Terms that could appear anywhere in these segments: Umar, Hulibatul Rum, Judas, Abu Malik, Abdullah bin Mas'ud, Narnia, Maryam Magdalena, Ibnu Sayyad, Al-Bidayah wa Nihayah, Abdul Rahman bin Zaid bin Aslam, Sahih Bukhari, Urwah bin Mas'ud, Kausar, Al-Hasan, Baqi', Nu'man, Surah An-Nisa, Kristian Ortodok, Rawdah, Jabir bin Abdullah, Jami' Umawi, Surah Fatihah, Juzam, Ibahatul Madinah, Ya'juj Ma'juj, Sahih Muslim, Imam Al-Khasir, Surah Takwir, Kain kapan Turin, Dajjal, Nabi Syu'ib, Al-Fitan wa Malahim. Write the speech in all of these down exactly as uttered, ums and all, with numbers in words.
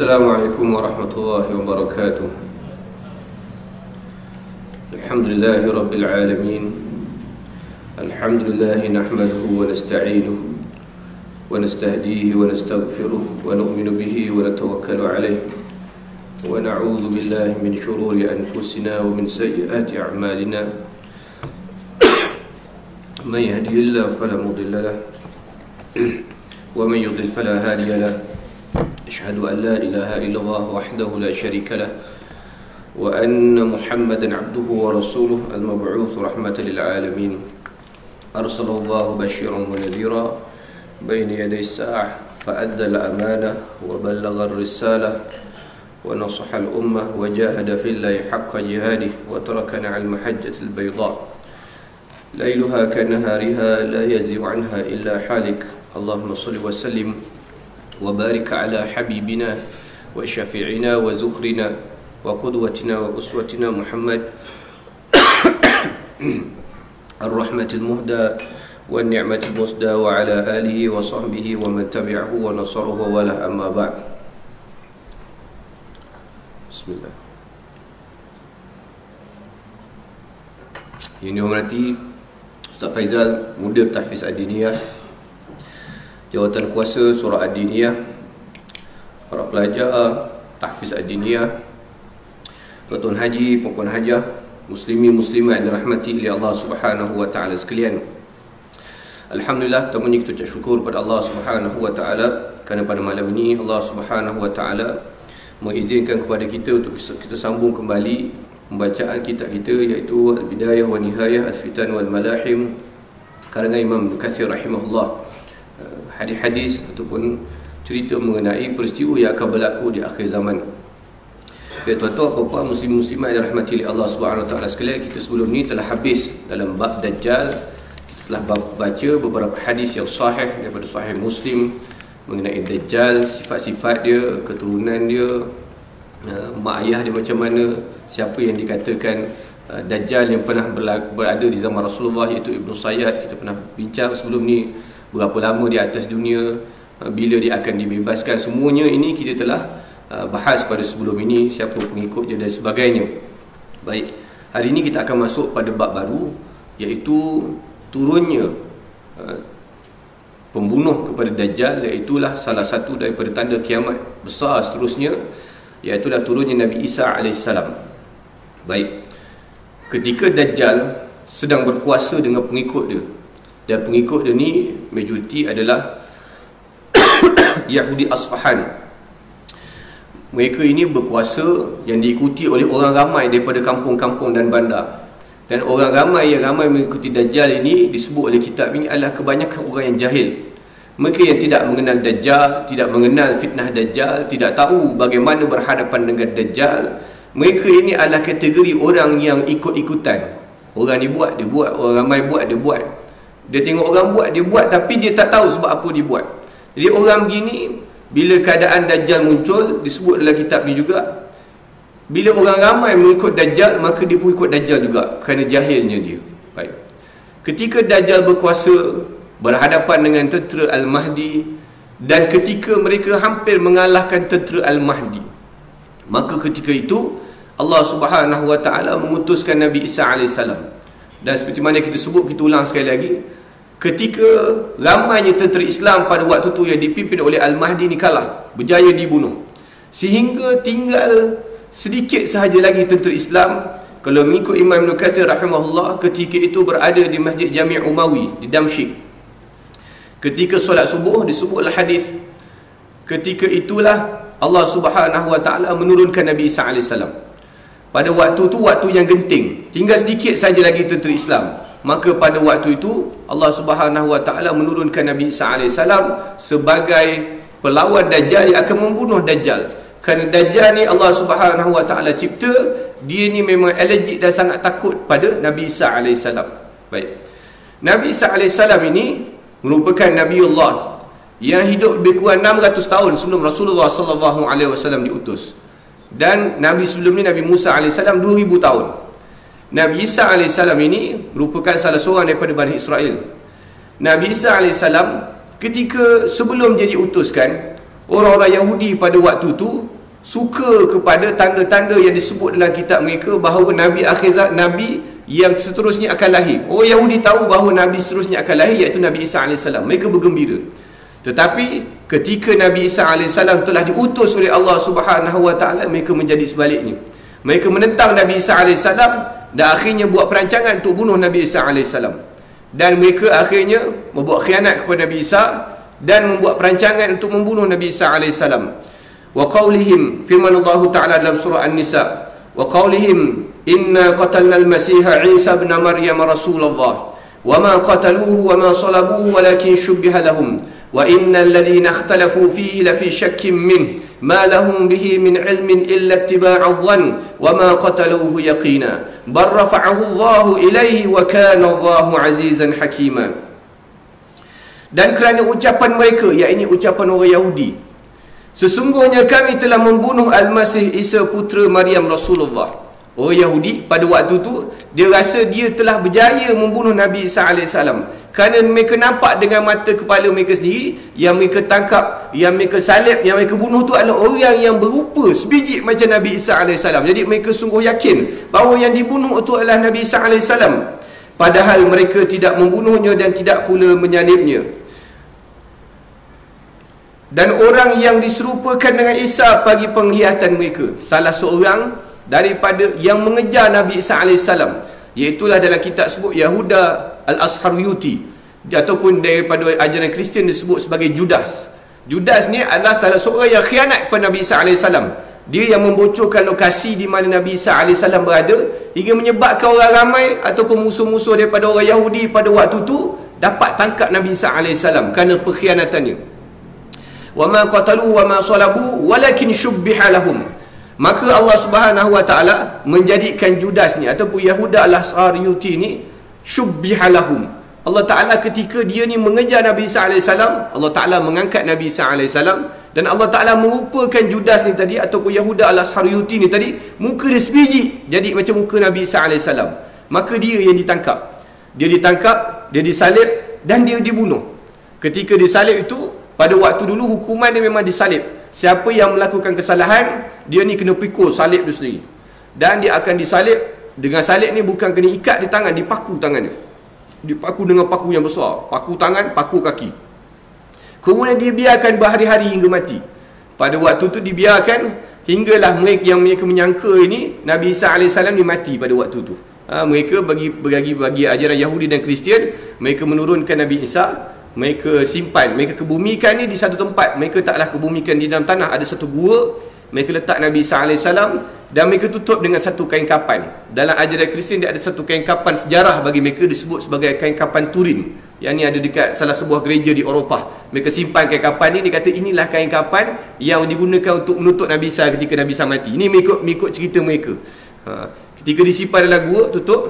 Assalamualaikum warahmatullahi wabarakatuh. Alhamdulillahi rabbil alamin. Alhamdulillah nahmaduhu wa nasta'inuhu wa nastahdihi wa nastaghfiruh wa nu'minu bihi wa natawakkalu alayh wa na'udzu billahi min shururi anfusina wa min sayyiati a'malina. Man yahdihillahu fala mudilla lah wa man yudlil fala hadiya lah. Ashhadu an la ilaha illallah wahdahu la sharika lah wa anna Muhammadan abduhu wa rasuluhu al-mab'uuth rahmatan lil alamin. Arsalallahu bashiran wa nadhira bayna yaday as-sa'ah fa adda al-amanah wa ballagha ar-risalah wa nasaha al-ummah wa jahada fillahi haqqa jihadihi wa tarakana 'ala al-mahajjati al-bayda. ليلها كنهارها لا يزيغ عنها إلا حالك. اللهم صل وسلم وبارك على حبيبنا وشفيعنا وزخرنا وقدوتنا وأسوتنا محمد الرحمة المهدى والنعمة المسدى وعلى آله وصحبه ومن تبعه ونصره وله. أما بعد. بسم الله. Yang dihormati Ustaz Faizal, Mudir Tahfiz Ad-Diniyah, Jawatan Kuasa Surah Ad-Diniyah, para pelajar Tahfiz Ad-Diniyah, Tuan-tuan Haji, Puan-puan Hajah, Muslimin Muslimat dirahmati oleh Allah Subhanahu Wa Taala sekalian. Alhamdulillah, pertamanya kita ucap syukur kepada Allah Subhanahu Wa Taala kerana pada malam ini Allah Subhanahu Wa Taala mengizinkan kepada kita untuk kita sambung kembali pembacaan kitab kita, iaitu Al-Bidayah wa Nihayah, Al-Fitan wa Malahim karangan Imam Al-Khasir rahimahullah. Hadis-hadis ataupun cerita mengenai peristiwa yang akan berlaku di akhir zaman. Ya tuan-tuan, puan-puan, muslim-muslimah yang dirahmati Allah Subhanahu Wa Taala sekalian, kita sebelum ni telah habis dalam bab Dajjal. Telah baca beberapa hadis yang sahih daripada Sahih Muslim mengenai Dajjal, sifat-sifat dia, keturunan dia, mak ayah dia macam mana, siapa yang dikatakan uh, Dajjal yang pernah berada di zaman Rasulullah, iaitu Ibnu Sayyad. Kita pernah bincang sebelum ni berapa lama di atas dunia, uh, bila dia akan dibebaskan. Semuanya ini kita telah uh, bahas pada sebelum ini, siapa pengikutnya dan sebagainya. Baik, hari ini kita akan masuk pada bab baru, iaitu turunnya uh, pembunuh kepada Dajjal, iaitulah salah satu daripada tanda kiamat besar seterusnya, iaitulah turunnya Nabi Isa alaihissalam. Baik, ketika Dajjal sedang berkuasa dengan pengikut dia, dan pengikut dia ni majoriti adalah Yahudi Asfahan. Mereka ini berkuasa yang diikuti oleh orang ramai daripada kampung-kampung dan bandar. Dan orang ramai yang ramai mengikuti Dajjal ini disebut oleh kitab ini adalah kebanyakan orang yang jahil. Mereka yang tidak mengenal Dajjal, tidak mengenal fitnah Dajjal, tidak tahu bagaimana berhadapan dengan Dajjal. Mereka ini adalah kategori orang yang ikut-ikutan. Orang ni buat, dia buat. Orang ramai buat, dia buat. Dia tengok orang buat, dia buat. Tapi dia tak tahu sebab apa dia buat. Jadi orang begini, bila keadaan Dajjal muncul, disebut dalam kitab ni juga, bila orang ramai mengikut Dajjal, maka dia pun ikut Dajjal juga, kerana jahilnya dia. Baik. Ketika Dajjal berkuasa, berhadapan dengan tentera Al-Mahdi, dan ketika mereka hampir mengalahkan tentera Al-Mahdi, maka ketika itu Allah Subhanahu Wa Taala mengutuskan Nabi Isa alaihissalam. Dan seperti mana kita sebut, kita ulang sekali lagi, ketika ramainya tentera Islam pada waktu itu yang dipimpin oleh Al-Mahdi ni kalah, berjaya dibunuh, sehingga tinggal sedikit sahaja lagi tentera Islam. Kalau mengikut Imam Al-Qurtubi rahimahullah, ketika itu berada di Masjid Jami' Umawi di Damsyik. Ketika solat subuh, disebutlah hadis, ketika itulah Allah Subhanahu Wa Taala menurunkan Nabi Isa alaihissalam. Pada waktu tu, waktu yang genting, tinggal sedikit saja lagi tentera Islam. Maka pada waktu itu Allah Subhanahu Wa Taala menurunkan Nabi Isa alaihissalam sebagai pelawan Dajjal yang akan membunuh Dajjal. Kerana Dajjal ni Allah Subhanahu Wa Taala cipta, dia ni memang allergic dan sangat takut pada Nabi Isa alaihissalam. Baik, Nabi Isa alaihissalam ini merupakan Nabiullah yang hidup lebih kurang enam ratus tahun sebelum Rasulullah sallallahu alaihi wasallam diutus. Dan Nabi sebelum ni, Nabi Musa alaihissalam dua ribu tahun. Nabi Isa alaihissalam ini merupakan salah seorang daripada Bani Israel. Nabi Isa alaihissalam ketika sebelum dia diutuskan, orang-orang Yahudi pada waktu tu suka kepada tanda-tanda yang disebut dalam kitab mereka bahawa Nabi akhirat, Nabi yang seterusnya akan lahir. Oh, Yahudi tahu bahawa Nabi seterusnya akan lahir, iaitu Nabi Isa alaihissalam. Mereka bergembira. Tetapi ketika Nabi Isa alaihissalam telah diutus oleh Allah subhanahu wa taala, mereka menjadi sebaliknya. Mereka menentang Nabi Isa alaihissalam dan akhirnya buat perancangan untuk bunuh Nabi Isa alaihissalam. Dan mereka akhirnya membuat khianat kepada Nabi Isa dan membuat perancangan untuk membunuh Nabi Isa alaihissalam. Wa qaulihim, firman Allah Ta'ala dalam surah An-Nisa, wa qaulihim inna qatalna al-masiha Isa ibn Maryam Rasulullah wa ma qataluhu wa ma salabuhu walakin shubbiha lahum wa innal ladhina ikhtalafu fihi la fi shakkin min ma lahum bihi min ilmin illa ittiba'a dhann wa ma qataluhu yaqina bal rafa'ahu Allah ilayhi wa kana Allahu azizan hakima. Dan kerana ucapan mereka, yakni ucapan orang Yahudi, sesungguhnya kami telah membunuh Al-Masih Isa putera Maryam Rasulullah. Oh, Yahudi pada waktu tu dia rasa dia telah berjaya membunuh Nabi Isa alaihissalam, kerana mereka nampak dengan mata kepala mereka sendiri yang mereka tangkap, yang mereka salib, yang mereka bunuh tu adalah orang yang berupa sebiji macam Nabi Isa alaihissalam. Jadi mereka sungguh yakin bahawa yang dibunuh itu adalah Nabi Isa alaihissalam, padahal mereka tidak membunuhnya dan tidak pula menyalibnya. Dan orang yang diserupakan dengan Isa bagi penglihatan mereka, salah seorang daripada yang mengejar Nabi Isa alaihissalam, iaitulah dalam kitab sebut Yahuda Al-Ashhariyuti, ataupun daripada ajaran Kristian disebut sebagai Judas. Judas ni adalah salah seorang yang khianat kepada Nabi Isa alaihissalam. Dia yang membocorkan lokasi di mana Nabi Isa alaihissalam berada, hingga menyebabkan orang ramai ataupun musuh-musuh daripada orang Yahudi pada waktu tu dapat tangkap Nabi Isa alaihissalam kerana perkhianatannya. وَمَا قَتَلُوا وَمَا صَلَبُوا وَلَكِنْ شُبِّحَ لَهُمْ. Maka Allah subhanahu wa ta'ala menjadikan Judas ni ataupun Yahuda Al-Ashhariyuti ni شُبِّحَ لَهُمْ. Allah Ta'ala ketika dia ni mengejar Nabi Isa alaihissalam, Allah Ta'ala mengangkat Nabi Isa alaihissalam, dan Allah Ta'ala merupakan Judas ni tadi ataupun Yahuda Al-Ashhariyuti ni tadi muka dia sebiji, jadi macam muka Nabi Isa alaihissalam. Maka dia yang ditangkap, dia ditangkap, dia disalib dan dia dibunuh. Ketika disalib itu, pada waktu dulu hukuman dia memang disalib. Siapa yang melakukan kesalahan, dia ni kena pikul salib dia sendiri. Dan dia akan disalib. Dengan salib ni bukan kena ikat di tangan, dipaku tangan dia. Dipaku dengan paku yang besar. Paku tangan, paku kaki. Kemudian dia biarkan berhari-hari hingga mati. Pada waktu tu dibiarkan hinggalah mereka yang mereka menyangka ini Nabi Isa alaihissalam ni mati pada waktu tu. Ha, mereka bagi, bagi bagi ajaran Yahudi dan Kristian, mereka menurunkan Nabi Isa, mereka simpan, mereka kebumikan ni di satu tempat. Mereka taklah kebumikan di dalam tanah, ada satu gua, mereka letak Nabi Isa alaihissalam dan mereka tutup dengan satu kain kapan. Dalam ajaran Kristian dia ada satu kain kapan sejarah bagi mereka, disebut sebagai kain kapan Turin, yang ni ada dekat salah sebuah gereja di Eropah. Mereka simpan kain kapan ni, dia kata inilah kain kapan yang digunakan untuk menutup Nabi Isa ketika Nabi Isa mati. Ini mengikut, mengikut cerita mereka. ha. Ketika disimpan dalam gua, tutup,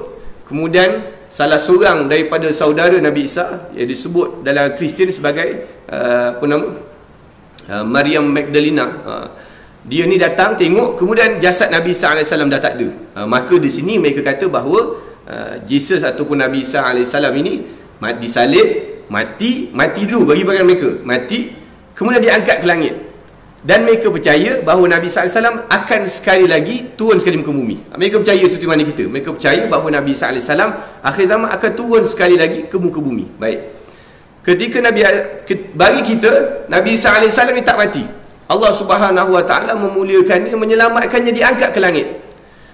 kemudian salah seorang daripada saudara Nabi Isa yang disebut dalam Kristian sebagai uh, apa nama? Uh, Maryam Magdalena. Uh, dia ni datang tengok, kemudian jasad Nabi Isa alaihissalam dah tak ada. Uh, maka di sini mereka kata bahawa uh, Jesus ataupun Nabi Isa alaihissalam ini mati salib, mati, mati dulu bagi bagian mereka. Mati, kemudian diangkat ke langit. Dan mereka percaya bahawa Nabi Isa alaihissalam akan sekali lagi turun sekali muka bumi. Mereka percaya seperti mana kita. Mereka percaya bahawa Nabi Isa alaihissalam akhir zaman akan turun sekali lagi ke muka bumi. Baik. Ketika Nabi, bagi kita, Nabi Isa alaihissalam ni tak mati. Allah subhanahu wa taala memuliakannya, menyelamatkannya, diangkat ke langit.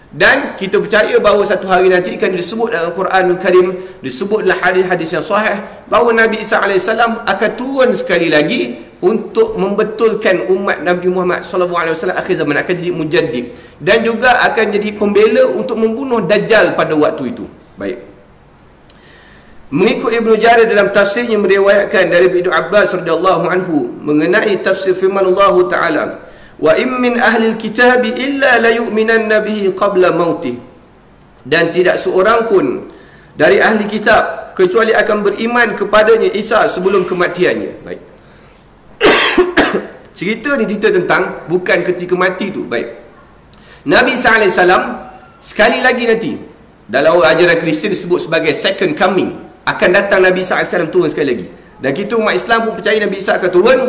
Dan kita percaya bahawa satu hari nanti akan disebut dalam Quran Al-Karim, disebut dalam hadis-hadis yang sahih bahawa Nabi Isa alaihissalam akan turun sekali lagi untuk membetulkan umat Nabi Muhammad sallallahu alaihi wasallam akhir zaman, akan jadi mujaddid dan juga akan jadi pembela untuk membunuh Dajjal pada waktu itu. Baik. Mengikut Ibnu Jarir dalam tafsirnya meriwayatkan dari Ibnu Abbas radhiyallahu anhu mengenai tafsir firman Allah Ta'ala, wa in min ahli alkitab illa la yu'minanna bihi qabla mautih, dan tidak seorang pun dari ahli kitab kecuali akan beriman kepadanya Isa sebelum kematiannya. Baik. Cerita ni cerita tentang bukan ketika mati tu. Baik. Nabi sallallahu alaihi wasallam sekali lagi nanti, dalam ajaran Kristian disebut sebagai second coming, akan datang Nabi sallallahu alaihi wasallam turun sekali lagi. Dan kita umat Islam pun percaya Nabi Isa akan turun.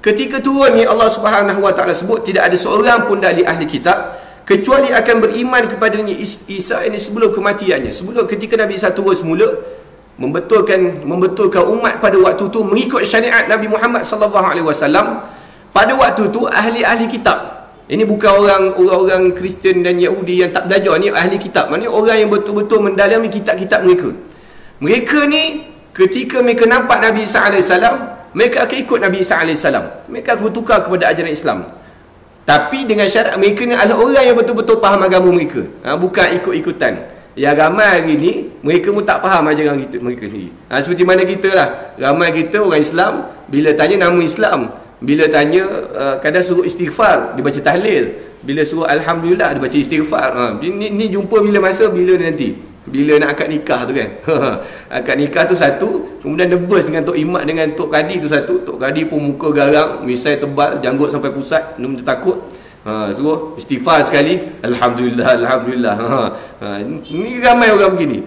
Ketika turunnya Allah Subhanahu Wa Taala sebut tidak ada seorang pun dari ahli kitab kecuali akan beriman kepadanya Isa ini sebelum kematiannya. Sebelum ketika Nabi Isa turun semula, membetulkan membetulkan umat pada waktu itu mengikut syariat Nabi Muhammad sallallahu alaihi wasallam. Pada waktu itu ahli-ahli kitab. Ini bukan orang orang-orang Kristian dan Yahudi yang tak belajar, ni ahli kitab. Maksudnya orang yang betul-betul mendalami kitab-kitab mereka. Mereka ni ketika mereka nampak Nabi Isa alaihi salam, mereka akan ikut Nabi Isa alaihi salam. Mereka akan bertukar kepada ajaran Islam. Tapi dengan syarat mereka ni adalah orang yang betul-betul faham agama mereka. Ha, bukan ikut-ikutan. Yang ramai hari ni, mereka pun tak faham ajaran kita, mereka sendiri. Ha, seperti mana kita lah. Ramai kita orang Islam, bila tanya nama Islam. Bila tanya, uh, kadang suruh istighfar, dia baca tahlil. Bila suruh Alhamdulillah, dia baca istighfar. Ha, ni, ni jumpa bila masa, bila nanti. Bila nak akad nikah tu kan. Akad nikah tu satu, kemudian debus dengan Tok Imat dengan Tok Kadi tu satu. Tok Kadi pun muka garang, misai tebal, janggut sampai pusat, dia takut. Ha, suruh istighfar sekali, Alhamdulillah, Alhamdulillah. Ha, ha, ni ramai orang begini.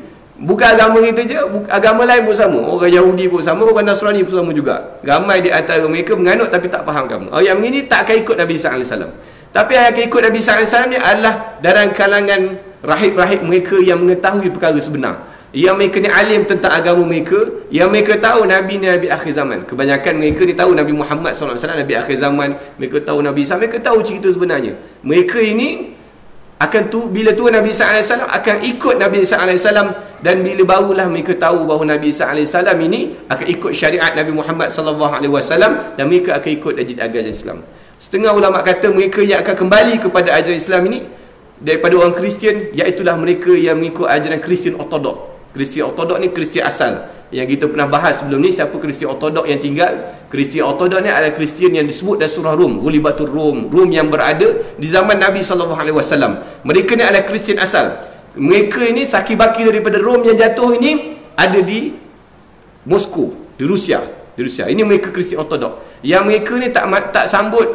Bukan agama kita je, agama lain pun sama. Orang Yahudi pun sama, orang Nasrani pun sama juga. Ramai di antara mereka menganut tapi tak faham kamu. Orang yang ini tak akan ikut Nabi sallallahu alaihi wasallam. Tapi yang akan ikut Nabi sallallahu alaihi wasallam ni adalah dalam kalangan rahib-rahib mereka yang mengetahui perkara sebenar, yang mereka ni alim tentang agama mereka, yang mereka tahu Nabi ni Nabi akhir zaman. Kebanyakan mereka ni tahu Nabi Muhammad sallallahu alaihi wasallam Nabi akhir zaman. Mereka tahu Nabi Isa, mereka tahu cerita sebenarnya. Mereka ini akan tu bila tua Nabi sallallahu alaihi wasallam akan ikut Nabi sallallahu alaihi wasallam. Dan bila barulah mereka tahu bahawa Nabi sallallahu alaihi wasallam ini akan ikut syariat Nabi Muhammad sallallahu alaihi wasallam. Dan mereka akan ikut ajaran Islam. Setengah ulama kata mereka yang akan kembali kepada ajaran Islam ini daripada orang Kristian, iaitulah mereka yang mengikut ajaran Kristian Ortodok. Kristian Ortodok ni Kristian asal yang kita pernah bahas sebelum ni, siapa Kristian Ortodok yang tinggal. Kristian Ortodok ni adalah Kristian yang disebut dalam surah Rum, Hulibatul Rum, Rum yang berada di zaman Nabi sallallahu alaihi wasallam. Mereka ni adalah Kristian asal. Mereka ini saki-baki daripada Rum yang jatuh ini ada di Moskow, di Rusia, di Rusia. Ini mereka Kristian Ortodok. Yang mereka ni tak tak sambut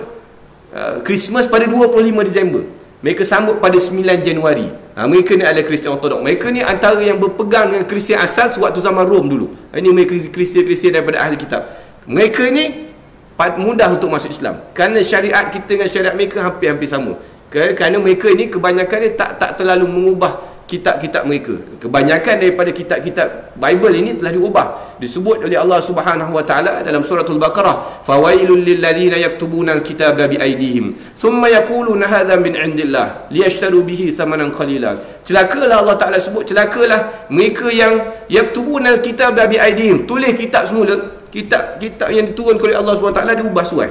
uh, Christmas pada dua puluh lima Disember. Mereka sambut pada sembilan Januari. Ha, mereka ni adalah Kristian Ortodok. Mereka ni antara yang berpegang dengan Kristian asal sewaktu zaman Rom dulu. Ini mereka Kristian-Kristian daripada ahli kitab. Mereka ni mudah untuk masuk Islam kerana syariat kita dengan syariat mereka hampir-hampir sama. Kerana mereka ni kebanyakan ni tak tak terlalu mengubah kitab-kitab mereka. Kebanyakan daripada kitab-kitab Bible ini telah diubah. Disebut oleh Allah Subhanahu Wa Taala dalam surah Al-Baqarah, fawailul lil ladzina yaktubuna al-kitaba bi aydihim thumma yaquluna hadza min indillah liyashtaru bihi thamanan qalila. Celakalah, Allah Taala sebut celakalah mereka yang yaktubuna al-kitaba bi aydihim, tulis kitab semula, kitab-kitab yang diturunkan oleh Allah Subhanahu Wa Taala diubah suai.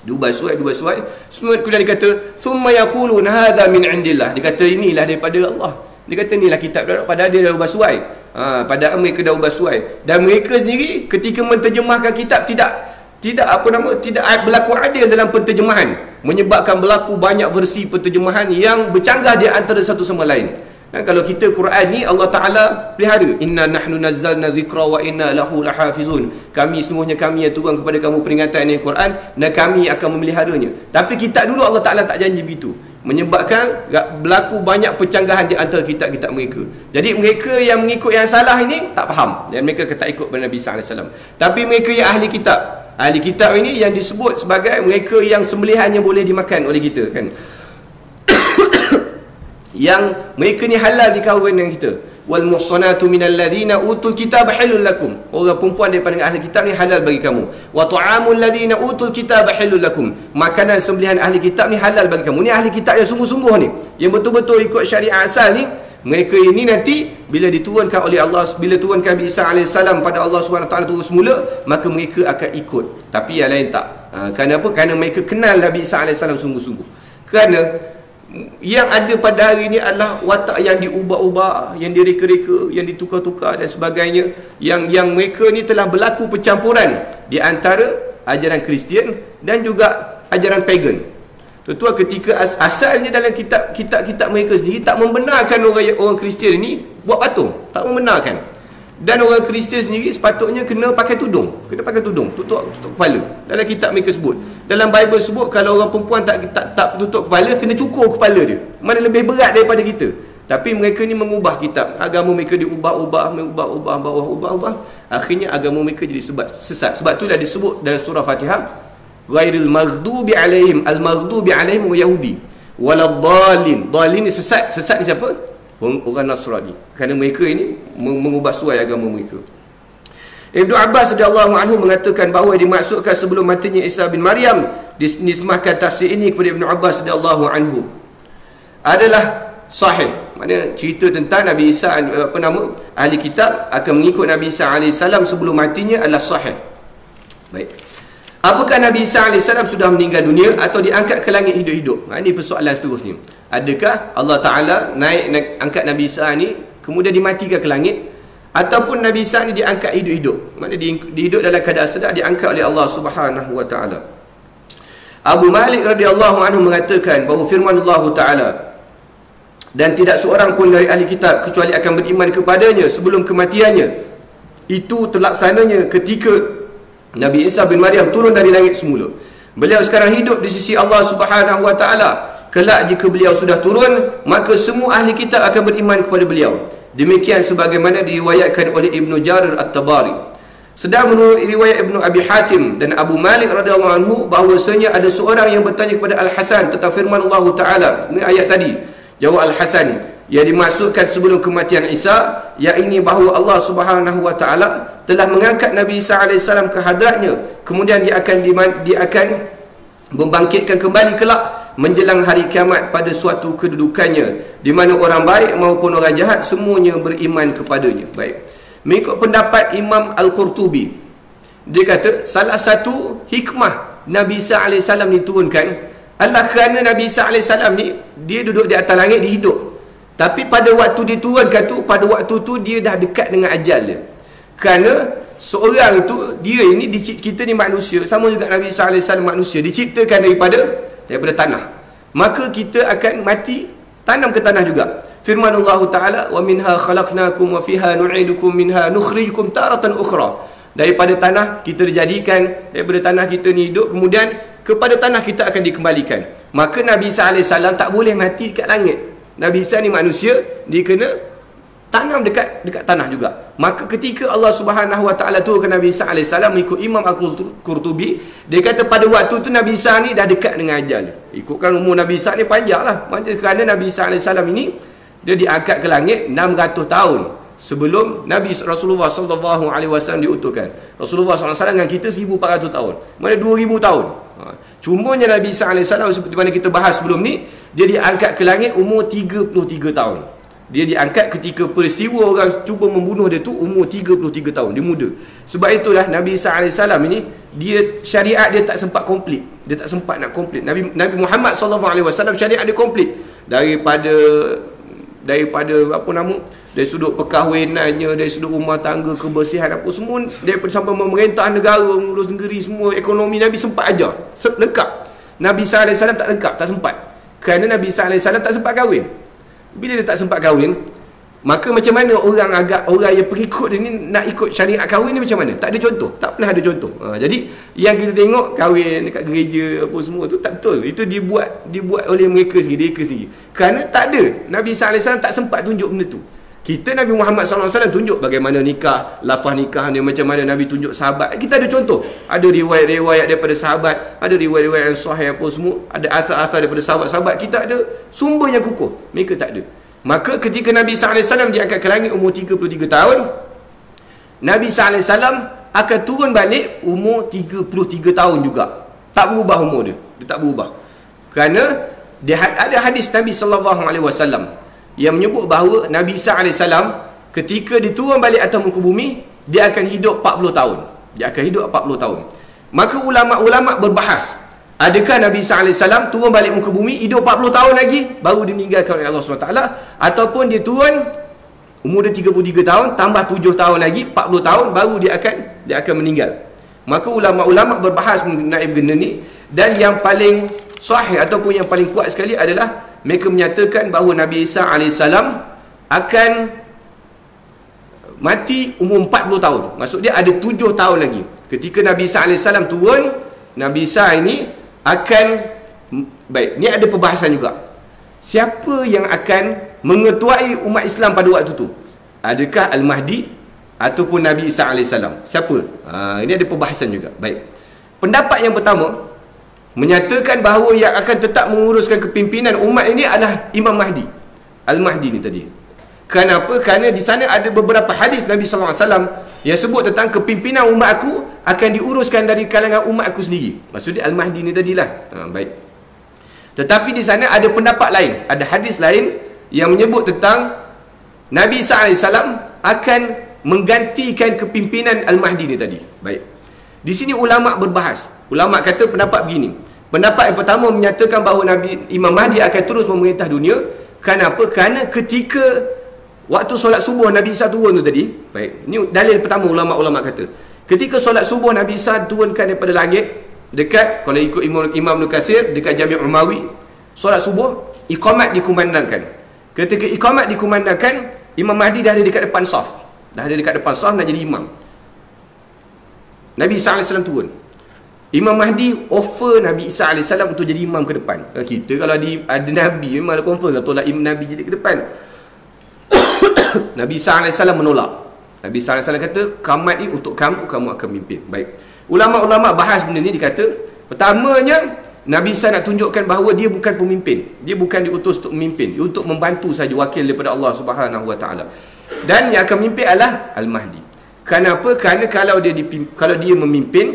Diubah suai, diubah suai. Semua kemudian dikata summa yaquluna hadza min indillah. Dikata inilah daripada Allah. Dikata inilah kitab daripada pada dia dah ubah suai. Ha, pada mereka dah ubah suai. Dan mereka sendiri ketika menterjemahkan kitab tidak tidak apa nama tidak berlaku adil dalam penterjemahan, menyebabkan berlaku banyak versi penterjemahan yang bercanggah di antara satu sama lain. Dan kalau kita Quran ni Allah Taala pelihara, inna nahnu nazzalna dzikra wa inna lahu lahafizun, kami semuanya kami yang turun kepada kamu peringatan ini Quran dan kami akan memeliharanya. Tapi kitab dulu Allah Taala tak janji begitu, menyebabkan berlaku banyak percanggahan di antara kitab-kitab mereka. Jadi mereka yang mengikut yang salah ini tak faham dan mereka tak ikut Nabi sallallahu alaihi wasallam. Tapi mereka yang ahli kitab, ahli kitab ini yang disebut sebagai mereka yang sembelihannya boleh dimakan oleh kita kan. Yang mereka ni halal dikahwin dengan kita. Wal muhsanatu minal ladina utul kitab halul lakum. Orang perempuan daripada ahli kitab ni halal bagi kamu. Wa ta'amul ladina utul kitab halul lakum. Makanan sembelihan ahli kitab ni halal bagi kamu. Ni ahli kitab yang sungguh-sungguh ni, yang betul-betul ikut syariat asal ni. Mereka ini nanti bila diturunkan oleh Allah, bila turunkan Nabi Isa alaihi salam pada Allah Subhanahu Wa Taala terus semula, maka mereka akan ikut. Tapi yang lain tak. Ha, kerana apa? Kerana mereka kenal Nabi Isa alaihi salam sungguh-sungguh. Kerana yang ada pada hari ini adalah watak yang diubah-ubah, yang direka-reka, yang ditukar-tukar dan sebagainya. Yang yang mereka ni telah berlaku percampuran di antara ajaran Kristian dan juga ajaran pagan. Tentu ketika as asalnya dalam kitab-kitab mereka sendiri tak membenarkan orang orang Kristian ini buat patung, tak membenarkan. Dan orang Kristian sendiri sepatutnya kena pakai tudung, kena pakai tudung, tutup tutup kepala. Dalam kitab mereka sebut, dalam Bible sebut kalau orang perempuan tak tak, tak tutup kepala kena cukur kepala dia. Mana lebih berat daripada kita. Tapi mereka ni mengubah kitab, agama mereka diubah-ubah, mengubah-ubah, bawah ubah-ubah. Akhirnya agama mereka jadi sebab sesat. Sebab itulah disebut dalam surah Fatihah, Ghairil maghdubi alaihim, al-maghdubi alaihim wa Yahudi, waladhalin. Dhalin ni sesat. Sesat ni siapa? Orang Nasrani. Kerana mereka ini mengubah suai agama mereka. Ibnu Abbas radhiyallahu anhu mengatakan bahawa dimaksudkan sebelum matinya Isa bin Maryam. Dinismahkan tafsir ini kepada Ibnu Abbas radhiyallahu anhu adalah sahih. Maknanya cerita tentang Nabi Isa, apa nama, ahli kitab akan mengikut Nabi Isa alaihi salam sebelum matinya adalah sahih. Baik. Apakah Nabi Isa alaihi salam sudah meninggal dunia atau diangkat ke langit hidup-hidup? Ha, ini persoalan seterusnya. Adakah Allah Ta'ala naik, naik angkat Nabi Isa ni kemudian dimatikan ke langit, ataupun Nabi Isa ni diangkat hidup-hidup? Maksudnya dihidup dalam keadaan sedar, diangkat oleh Allah Subhanahu Wa Ta'ala. Abu Malik radhiyallahu anhu mengatakan bahawa firman Allah Ta'ala, dan tidak seorang pun dari ahli kitab kecuali akan beriman kepadanya sebelum kematiannya, itu terlaksananya ketika Nabi Isa bin Maryam turun dari langit semula. Beliau sekarang hidup di sisi Allah Subhanahu Wa Taala. Kelak jika beliau sudah turun, maka semua ahli kitab akan beriman kepada beliau. Demikian sebagaimana diriwayatkan oleh Ibnu Jarir At-Tabari. Sedang menurut riwayat Ibn Abi Hatim dan Abu Malik radhiyallahu anhu, bahawasanya ada seorang yang bertanya kepada Al-Hasan tentang firman Allah Taala. Ini ayat tadi. Jawab Al-Hasan, yang dimaksudkan sebelum kematian Isa, yakni bahawa Allah Subhanahu Wa Taala telah mengangkat Nabi Isa alaihi salam ke hadratnya, kemudian dia akan dia akan membangkitkan kembali kelak menjelang hari kiamat pada suatu kedudukannya di mana orang baik maupun orang jahat semuanya beriman kepadanya. Baik. Mengikut pendapat Imam Al-Qurtubi, dia kata salah satu hikmah Nabi Isa alaihi salam diturunkan adalah kerana Nabi Isa alaihi salam ni dia duduk di atas langit, dia hidup. Tapi pada waktu diturunkan tu, pada waktu tu dia dah dekat dengan ajal dia. Kerana seorang itu, dia ini, kita ni manusia, sama juga Nabi Isa alaihi salam manusia, diciptakan daripada daripada tanah. Maka kita akan mati, tanam ke tanah juga. Firman Allah Ta'ala, وَمِنْهَا خَلَقْنَاكُمْ وَفِيهَا نُعِيدُكُمْ مِنْهَا نُخْرِجُكُمْ تَارَةً أُخْرَى. Daripada tanah kita dijadikan, daripada tanah kita ni hidup, kemudian kepada tanah kita akan dikembalikan. Maka Nabi Isa alaihi salam tak boleh mati dekat langit. Nabi Isa ni manusia, dia kena tanam dekat dekat tanah juga. Maka ketika Allah Subhanahu Wa Taala turunkan Nabi Isa alaihi salam, ikut Imam Al-Qurtubi, dia kata pada waktu tu Nabi Isa ni dah dekat dengan ajal. Ikutkan umur Nabi Isa ni panjanglah. Maksudnya kerana Nabi Isa alaihi salam ini dia diangkat ke langit enam ratus tahun sebelum Nabi Rasulullah sallallahu alaihi wasallam diutuskan. Rasulullah sallallahu alaihi wasallam dengan kita seribu empat ratus tahun. Mana dua ribu tahun. Cumanya Nabi Isa alaihi salam seperti mana kita bahas sebelum ni, dia diangkat ke langit umur tiga puluh tiga tahun. Dia diangkat ketika peristiwa orang cuba membunuh dia tu umur tiga puluh tiga tahun. Dia muda. Sebab itulah Nabi Isa alaihi salam ini, dia syariat dia tak sempat komplit. Dia tak sempat nak komplit. Nabi Nabi Muhammad sallallahu alaihi wasallam syariat dia komplit. Daripada daripada apa nama, dari sudut perkahwinannya, dari sudut rumah tangga, kebersihan apa semua, daripada sampai memerintah negara, mengurus negeri semua, ekonomi, Nabi sempat ajar. Lengkap. Nabi Isa alaihi salam tak lengkap, tak sempat. Kerana Nabi Isa alaihi salam tak sempat kahwin. Bila dia tak sempat kahwin, maka macam mana orang agak orang yang perikut dia ni nak ikut syariat kahwin ni macam mana? Tak ada contoh, tak pernah ada contoh. Ha, jadi yang kita tengok kahwin dekat gereja apa semua tu tak betul. Itu dibuat dibuat oleh mereka sendiri, mereka sendiri. Kerana tak ada, Nabi sallallahu alaihi wasallam tak sempat tunjuk benda tu. Kita Nabi Muhammad sallallahu alaihi wasallam tunjuk bagaimana nikah, lafaz nikah dia macam mana, Nabi tunjuk sahabat. Kita ada contoh. Ada riwayat-riwayat daripada sahabat, ada riwayat-riwayat yang sahih apa semua, ada asar-asar daripada sahabat-sahabat. Kita ada sumber yang kukuh. Mereka tak ada. Maka ketika Nabi sallallahu alaihi wasallam diangkat ke langit umur tiga puluh tiga tahun, Nabi sallallahu alaihi wasallam akan turun balik umur tiga puluh tiga tahun juga. Tak berubah umur dia. Dia tak berubah. Kerana dia ada hadis Nabi sallallahu alaihi wasallam yang menyebut bahawa Nabi Isa alaihi salam ketika diturun balik atas muka bumi, dia akan hidup empat puluh tahun. Dia akan hidup empat puluh tahun. Maka ulama-ulama berbahas, adakah Nabi Isa alaihi salam turun balik muka bumi, hidup empat puluh tahun lagi, baru dimeninggalkan oleh Allah subhanahu wa taala, ataupun dia turun umur dia tiga puluh tiga tahun, tambah tujuh tahun lagi, empat puluh tahun, baru dia akan dia akan meninggal. Maka ulama-ulama berbahas mengenai benda ni, dan yang paling sahih ataupun yang paling kuat sekali adalah mereka menyatakan bahawa Nabi Isa alaihi salam akan mati umur empat puluh tahun. Maksud dia ada tujuh tahun lagi. Ketika Nabi Isa alaihi salam turun, Nabi Isa ini akan, baik, ni ada perbahasan juga. Siapa yang akan mengetuai umat Islam pada waktu itu? Adakah Al-Mahdi ataupun Nabi Isa alaihi salam? Siapa? Ha, ini ada perbahasan juga. Baik. Pendapat yang pertama, menyatakan bahawa yang akan tetap menguruskan kepimpinan umat ini adalah Imam Mahdi, Al-Mahdi ni tadi. Kenapa? Kerana di sana ada beberapa hadis Nabi sallallahu alaihi wasallam yang sebut tentang kepimpinan umat aku akan diuruskan dari kalangan umat aku sendiri. Maksudnya Al-Mahdi ni tadilah. Ha, baik. Tetapi di sana ada pendapat lain, ada hadis lain yang menyebut tentang Nabi sallallahu alaihi wasallam akan menggantikan kepimpinan Al-Mahdi ni tadi. Baik. Di sini ulama' berbahas. Ulama' kata pendapat begini. Pendapat yang pertama menyatakan bahawa Nabi Imam Mahdi akan terus memerintah dunia. Kenapa? Kerana ketika waktu solat subuh Nabi Isa turun tu tadi. Baik. Ini dalil pertama ulama'-ulama' kata. Ketika solat subuh Nabi Isa turunkan daripada langit. Dekat, kalau ikut Imam Al-Khasir, dekat Jami' Umawi. Solat subuh, iqamat dikumandangkan. Ketika iqamat dikumandangkan, Imam Mahdi dah ada dekat depan saf. Dah ada dekat depan saf, nak jadi imam. Nabi Isa alaihissalam turun. Imam Mahdi offer Nabi Isa alaihissalam untuk jadi imam ke depan. Kita kalau di, ada Nabi, memang ada confirm lah tolak Imam Nabi jadi ke depan. Nabi Isa alaihissalam menolak. Nabi Isa alaihissalam kata, kamat ni untuk kamu, kamu akan mimpin. Baik. Ulama-ulama bahas benda ni, dikata, pertamanya, Nabi Isa nak tunjukkan bahawa dia bukan pemimpin. Dia bukan diutus untuk memimpin. Dia untuk membantu saja, wakil daripada Allah Subhanahu Wa Taala. Dan yang akan memimpin adalah Al-Mahdi. Kenapa? Kerana kalau dia dipim, kalau dia memimpin,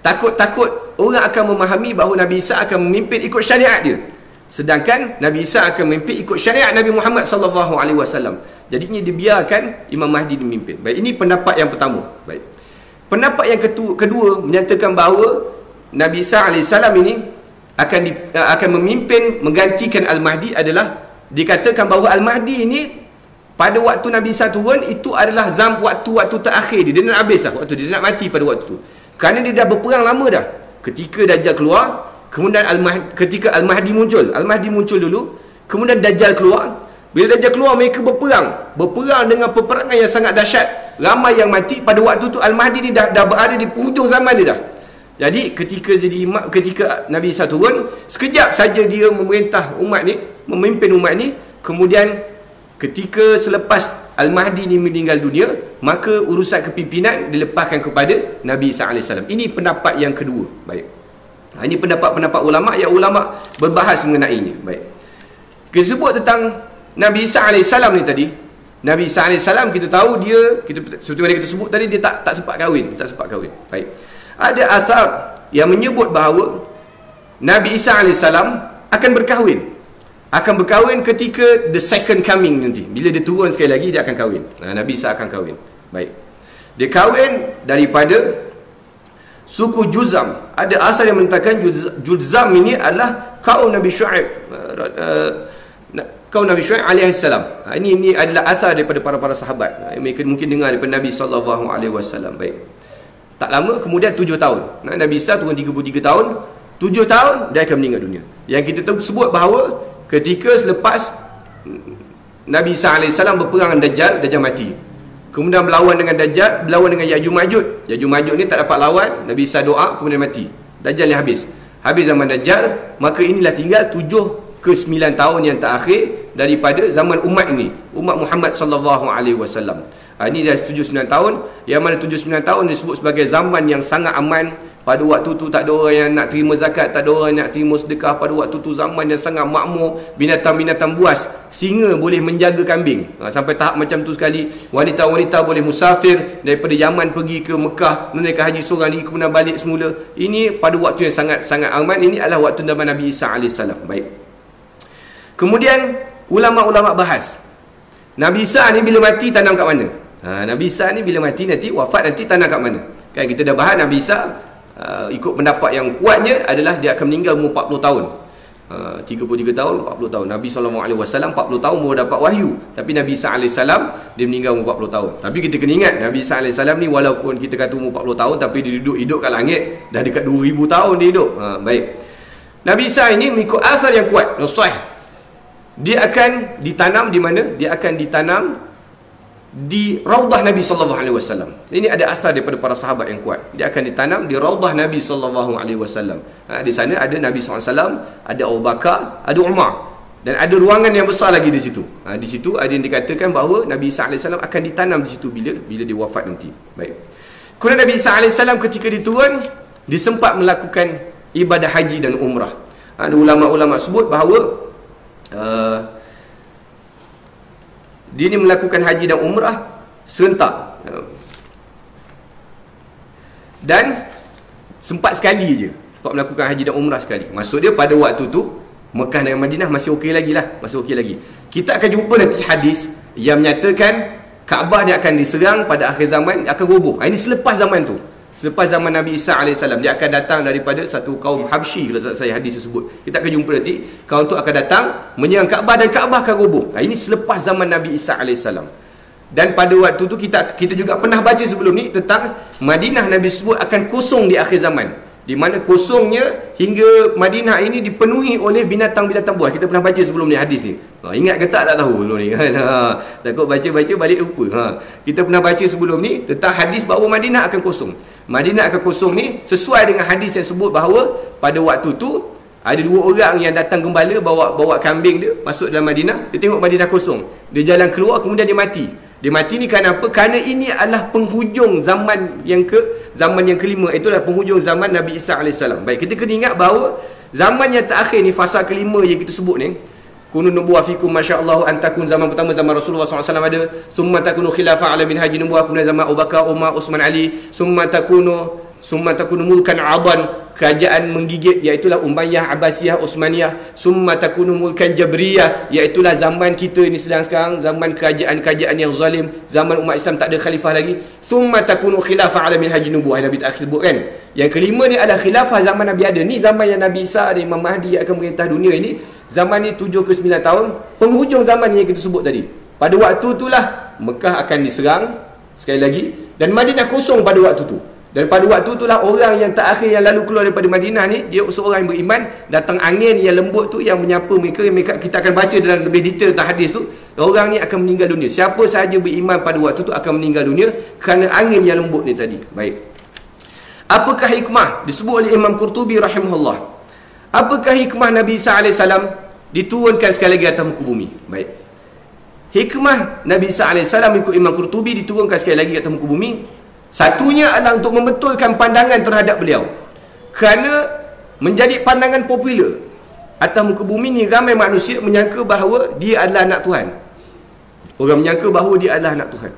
takut-takut orang akan memahami bahawa Nabi Isa akan memimpin ikut syariat dia. Sedangkan Nabi Isa akan memimpin ikut syariat Nabi Muhammad sallallahu alaihi wasallam. Jadinya dibiarkan Imam Mahdi memimpin. Baik, ini pendapat yang pertama. Baik. Pendapat yang ketu, kedua menyatakan bahawa Nabi Isa alaihi salam ini akan di, akan memimpin menggantikan Al-Mahdi adalah dikatakan bahawa Al-Mahdi ini pada waktu Nabi Isa turun itu adalah zam waktu-waktu terakhir dia. Dia nak habis dah waktu dia. Dia nak mati pada waktu tu. Kerana dia dah berperang lama dah. Ketika Dajjal keluar, kemudian Al-Mahdi, ketika Al-Mahdi muncul. Al-Mahdi muncul dulu, kemudian Dajjal keluar. Bila Dajjal keluar, mereka berperang. Berperang dengan peperangan yang sangat dahsyat. Ramai yang mati pada waktu tu. Al-Mahdi ni dah, dah berada di hujung zaman dia dah. Jadi ketika jadi imam, ketika Nabi Isa turun, sekejap saja dia memerintah umat ni, memimpin umat ni, kemudian ketika selepas Al-Mahdi ni meninggal dunia, maka urusan kepimpinan dilepaskan kepada Nabi Isa alaihissalam. Ini pendapat yang kedua. Baik. Ini pendapat-pendapat ulama yang ulama berbahas mengenainya. Baik. Kita sebut tentang Nabi Isa alaihissalam ni tadi. Nabi Isa alaihissalam kita tahu dia, kita seperti mana kita sebut tadi, dia tak tak sempat kahwin, tak sempat kahwin. Baik. Ada asar yang menyebut bahawa Nabi Isa alaihissalam akan berkahwin. Akan berkahwin ketika the second coming nanti. Bila dia turun sekali lagi, dia akan kahwin. Nah, Nabi Isa akan kahwin. Baik. Dia kahwin daripada suku Juzam. Ada asal yang menentangkan Juzam ini adalah kaum Nabi Syu'ib. Kaum Nabi Syu'ib alaihissalam. Ini, ini adalah asal daripada para-para sahabat. Mereka mungkin dengar daripada Nabi sallallahu alaihi wasallam. Baik. Tak lama, kemudian tujuh tahun. Nabi Isa turun tiga puluh tiga tahun. tujuh tahun, dia akan meninggal dunia. Yang kita tahu sebut bahawa ketika selepas Nabi Isa alaihissalam berperang dengan Dajjal, Dajjal mati. Kemudian berlawan dengan Dajjal, berlawan dengan Ya'juj Ma'juj. Ya'juj Ma'juj ni tak dapat lawan, Nabi Isa doa, kemudian mati. Dajjal ni habis. Habis zaman Dajjal, maka inilah tinggal tujuh ke sembilan tahun yang terakhir daripada zaman umat ini, umat Muhammad sallallahu alaihi wasallam. Ini dah tujuh sembilan tahun, yang mana tujuh sembilan tahun disebut sebagai zaman yang sangat aman. Pada waktu tu tak ada orang yang nak terima zakat, tak ada orang yang nak terima sedekah. Pada waktu tu zaman yang sangat makmur, binatang-binatang buas, singa boleh menjaga kambing. Ha, sampai tahap macam tu sekali, wanita-wanita boleh musafir daripada Yaman pergi ke Mekah, menunaikan haji seorang diri kemudian balik semula. Ini pada waktu yang sangat-sangat aman, ini adalah waktu zaman Nabi Isa alaihissalam. Baik. Kemudian ulama-ulama bahas. Nabi Isa ni bila mati tanam kat mana? Ha, Nabi Isa ni bila mati nanti wafat nanti tanam kat mana? Kan kita dah bahas Nabi Isa. Uh, ikut pendapat yang kuatnya adalah dia akan meninggal umur empat puluh tahun, uh, tiga puluh tiga tahun, empat puluh tahun. Nabi sallallahu alaihi wasallam empat puluh tahun baru dapat wahyu. Tapi Nabi Isa alaihissalam dia meninggal umur empat puluh tahun. Tapi kita kena ingat Nabi Isa alaihissalam ni walaupun kita kata umur empat puluh tahun, tapi dia duduk-hidup kat langit dah dekat dua ribu tahun dia hidup. uh, Baik. Nabi Isa ini mengikut asal yang kuat nusah, dia akan ditanam di mana? Dia akan ditanam di Rawdah Nabi sallallahu alaihi wasallam. Ini ada asal daripada para sahabat yang kuat. Dia akan ditanam di Rawdah Nabi sallallahu alaihi wasallam. Di sana ada Nabi sallallahu alaihi wasallam, ada Abu Bakar, ada Umar dan ada ruangan yang besar lagi di situ. Ha, di situ ada yang dikatakan bahawa Nabi sallallahu alaihi wasallam akan ditanam di situ bila bila dia wafat nanti. Baik. Kemudian Nabi sallallahu alaihi wasallam ketika diturun, dia sempat melakukan ibadah haji dan umrah. Ada ulama-ulama sebut bahawa uh, dia ni melakukan haji dan umrah serentak uh, dan sempat sekali je, sempat melakukan haji dan umrah sekali. Maksud dia pada waktu tu Mekah dan Madinah masih okey lagi lah, masih okey lagi. Kita akan jumpa nanti hadis yang menyatakan Kaabah dia akan diserang pada akhir zaman, akan roboh. Ini selepas zaman tu, selepas zaman Nabi Isa alaihissalam. Dia akan datang daripada satu kaum Habsyi, kalau saya hadis tersebut. Kita akan jumpa nanti, kaum tu akan datang menyerang Kaabah dan Kaabah akan roboh. Ini selepas zaman Nabi Isa alaihissalam. Dan pada waktu tu kita kita juga pernah baca sebelum ni tentang Madinah Nabi sebut akan kosong di akhir zaman. Di mana kosongnya hingga Madinah ini dipenuhi oleh binatang-binatang buas. Kita pernah baca sebelum ni hadis ni. Ha, ingat ke tak tak tahu sebelum ni. Ha, takut baca-baca balik lupa. Ha, kita pernah baca sebelum ni tentang hadis bahawa Madinah akan kosong. Madinah akan kosong ni sesuai dengan hadis yang sebut bahawa pada waktu tu ada dua orang yang datang gembala bawa bawa kambing dia masuk dalam Madinah. Dia tengok Madinah kosong. Dia jalan keluar kemudian dia mati. Dia mati ni kerana apa? Kerana ini adalah penghujung zaman yang ke zaman yang kelima. Itulah penghujung zaman Nabi Isa alaihissalam. Baik, kita kena ingat bahawa zaman yang terakhir ni, fasa kelima yang kita sebut ni, kunun nubuwah fikum masyaallah antakun, zaman pertama zaman Rasulullah sallallahu alaihi wasallam ada, summa takunu khilafah ala min haji nubuwah, kemudian zaman Abu Bakar, Umar, Osman, Ali, summa takunu summa takunu mulkan adan, kerajaan menggigit, iaitulah Umayyah, Abbasiyah, Osmaniyah, summa takunu mulkan jabriyah, iaitulah zaman kita ni sedang sekarang, zaman kerajaan-kerajaan yang zalim, zaman umat Islam tak ada khalifah lagi, summa takunu khilafah ala min haji nubuwah, Nabi terakhir sebut kan. Yang kelima ni adalah khilafah zaman Nabi ada. Ni zaman yang Nabi Isa ada, Imam Mahdi akan merintah dunia ini. Zaman ni tujuh ke sembilan tahun, penghujung zaman yang kita sebut tadi. Pada waktu itulah Mekah akan diserang sekali lagi dan Madinah kosong pada waktu tu. Dan pada waktu itulah orang yang terakhir yang lalu keluar daripada Madinah ni, dia seorang yang beriman, datang angin yang lembut tu yang menyapa mereka, mereka kita akan baca dalam lebih detail tentang hadis tu. Orang ni akan meninggal dunia. Siapa sahaja beriman pada waktu tu akan meninggal dunia kerana angin yang lembut ni tadi. Baik. Apakah hikmah disebut oleh Imam Qurtubi rahimahullah? Apakah hikmah Nabi Isa alaihissalam diturunkan sekali lagi atas muka bumi? Baik. Hikmah Nabi Isa alaihissalam ikut Imam Qurtubi diturunkan sekali lagi atas muka bumi, satunya adalah untuk membetulkan pandangan terhadap beliau. Kerana menjadi pandangan popular atas muka bumi ni, ramai manusia menyangka bahawa dia adalah anak Tuhan. Orang menyangka bahawa dia adalah anak Tuhan.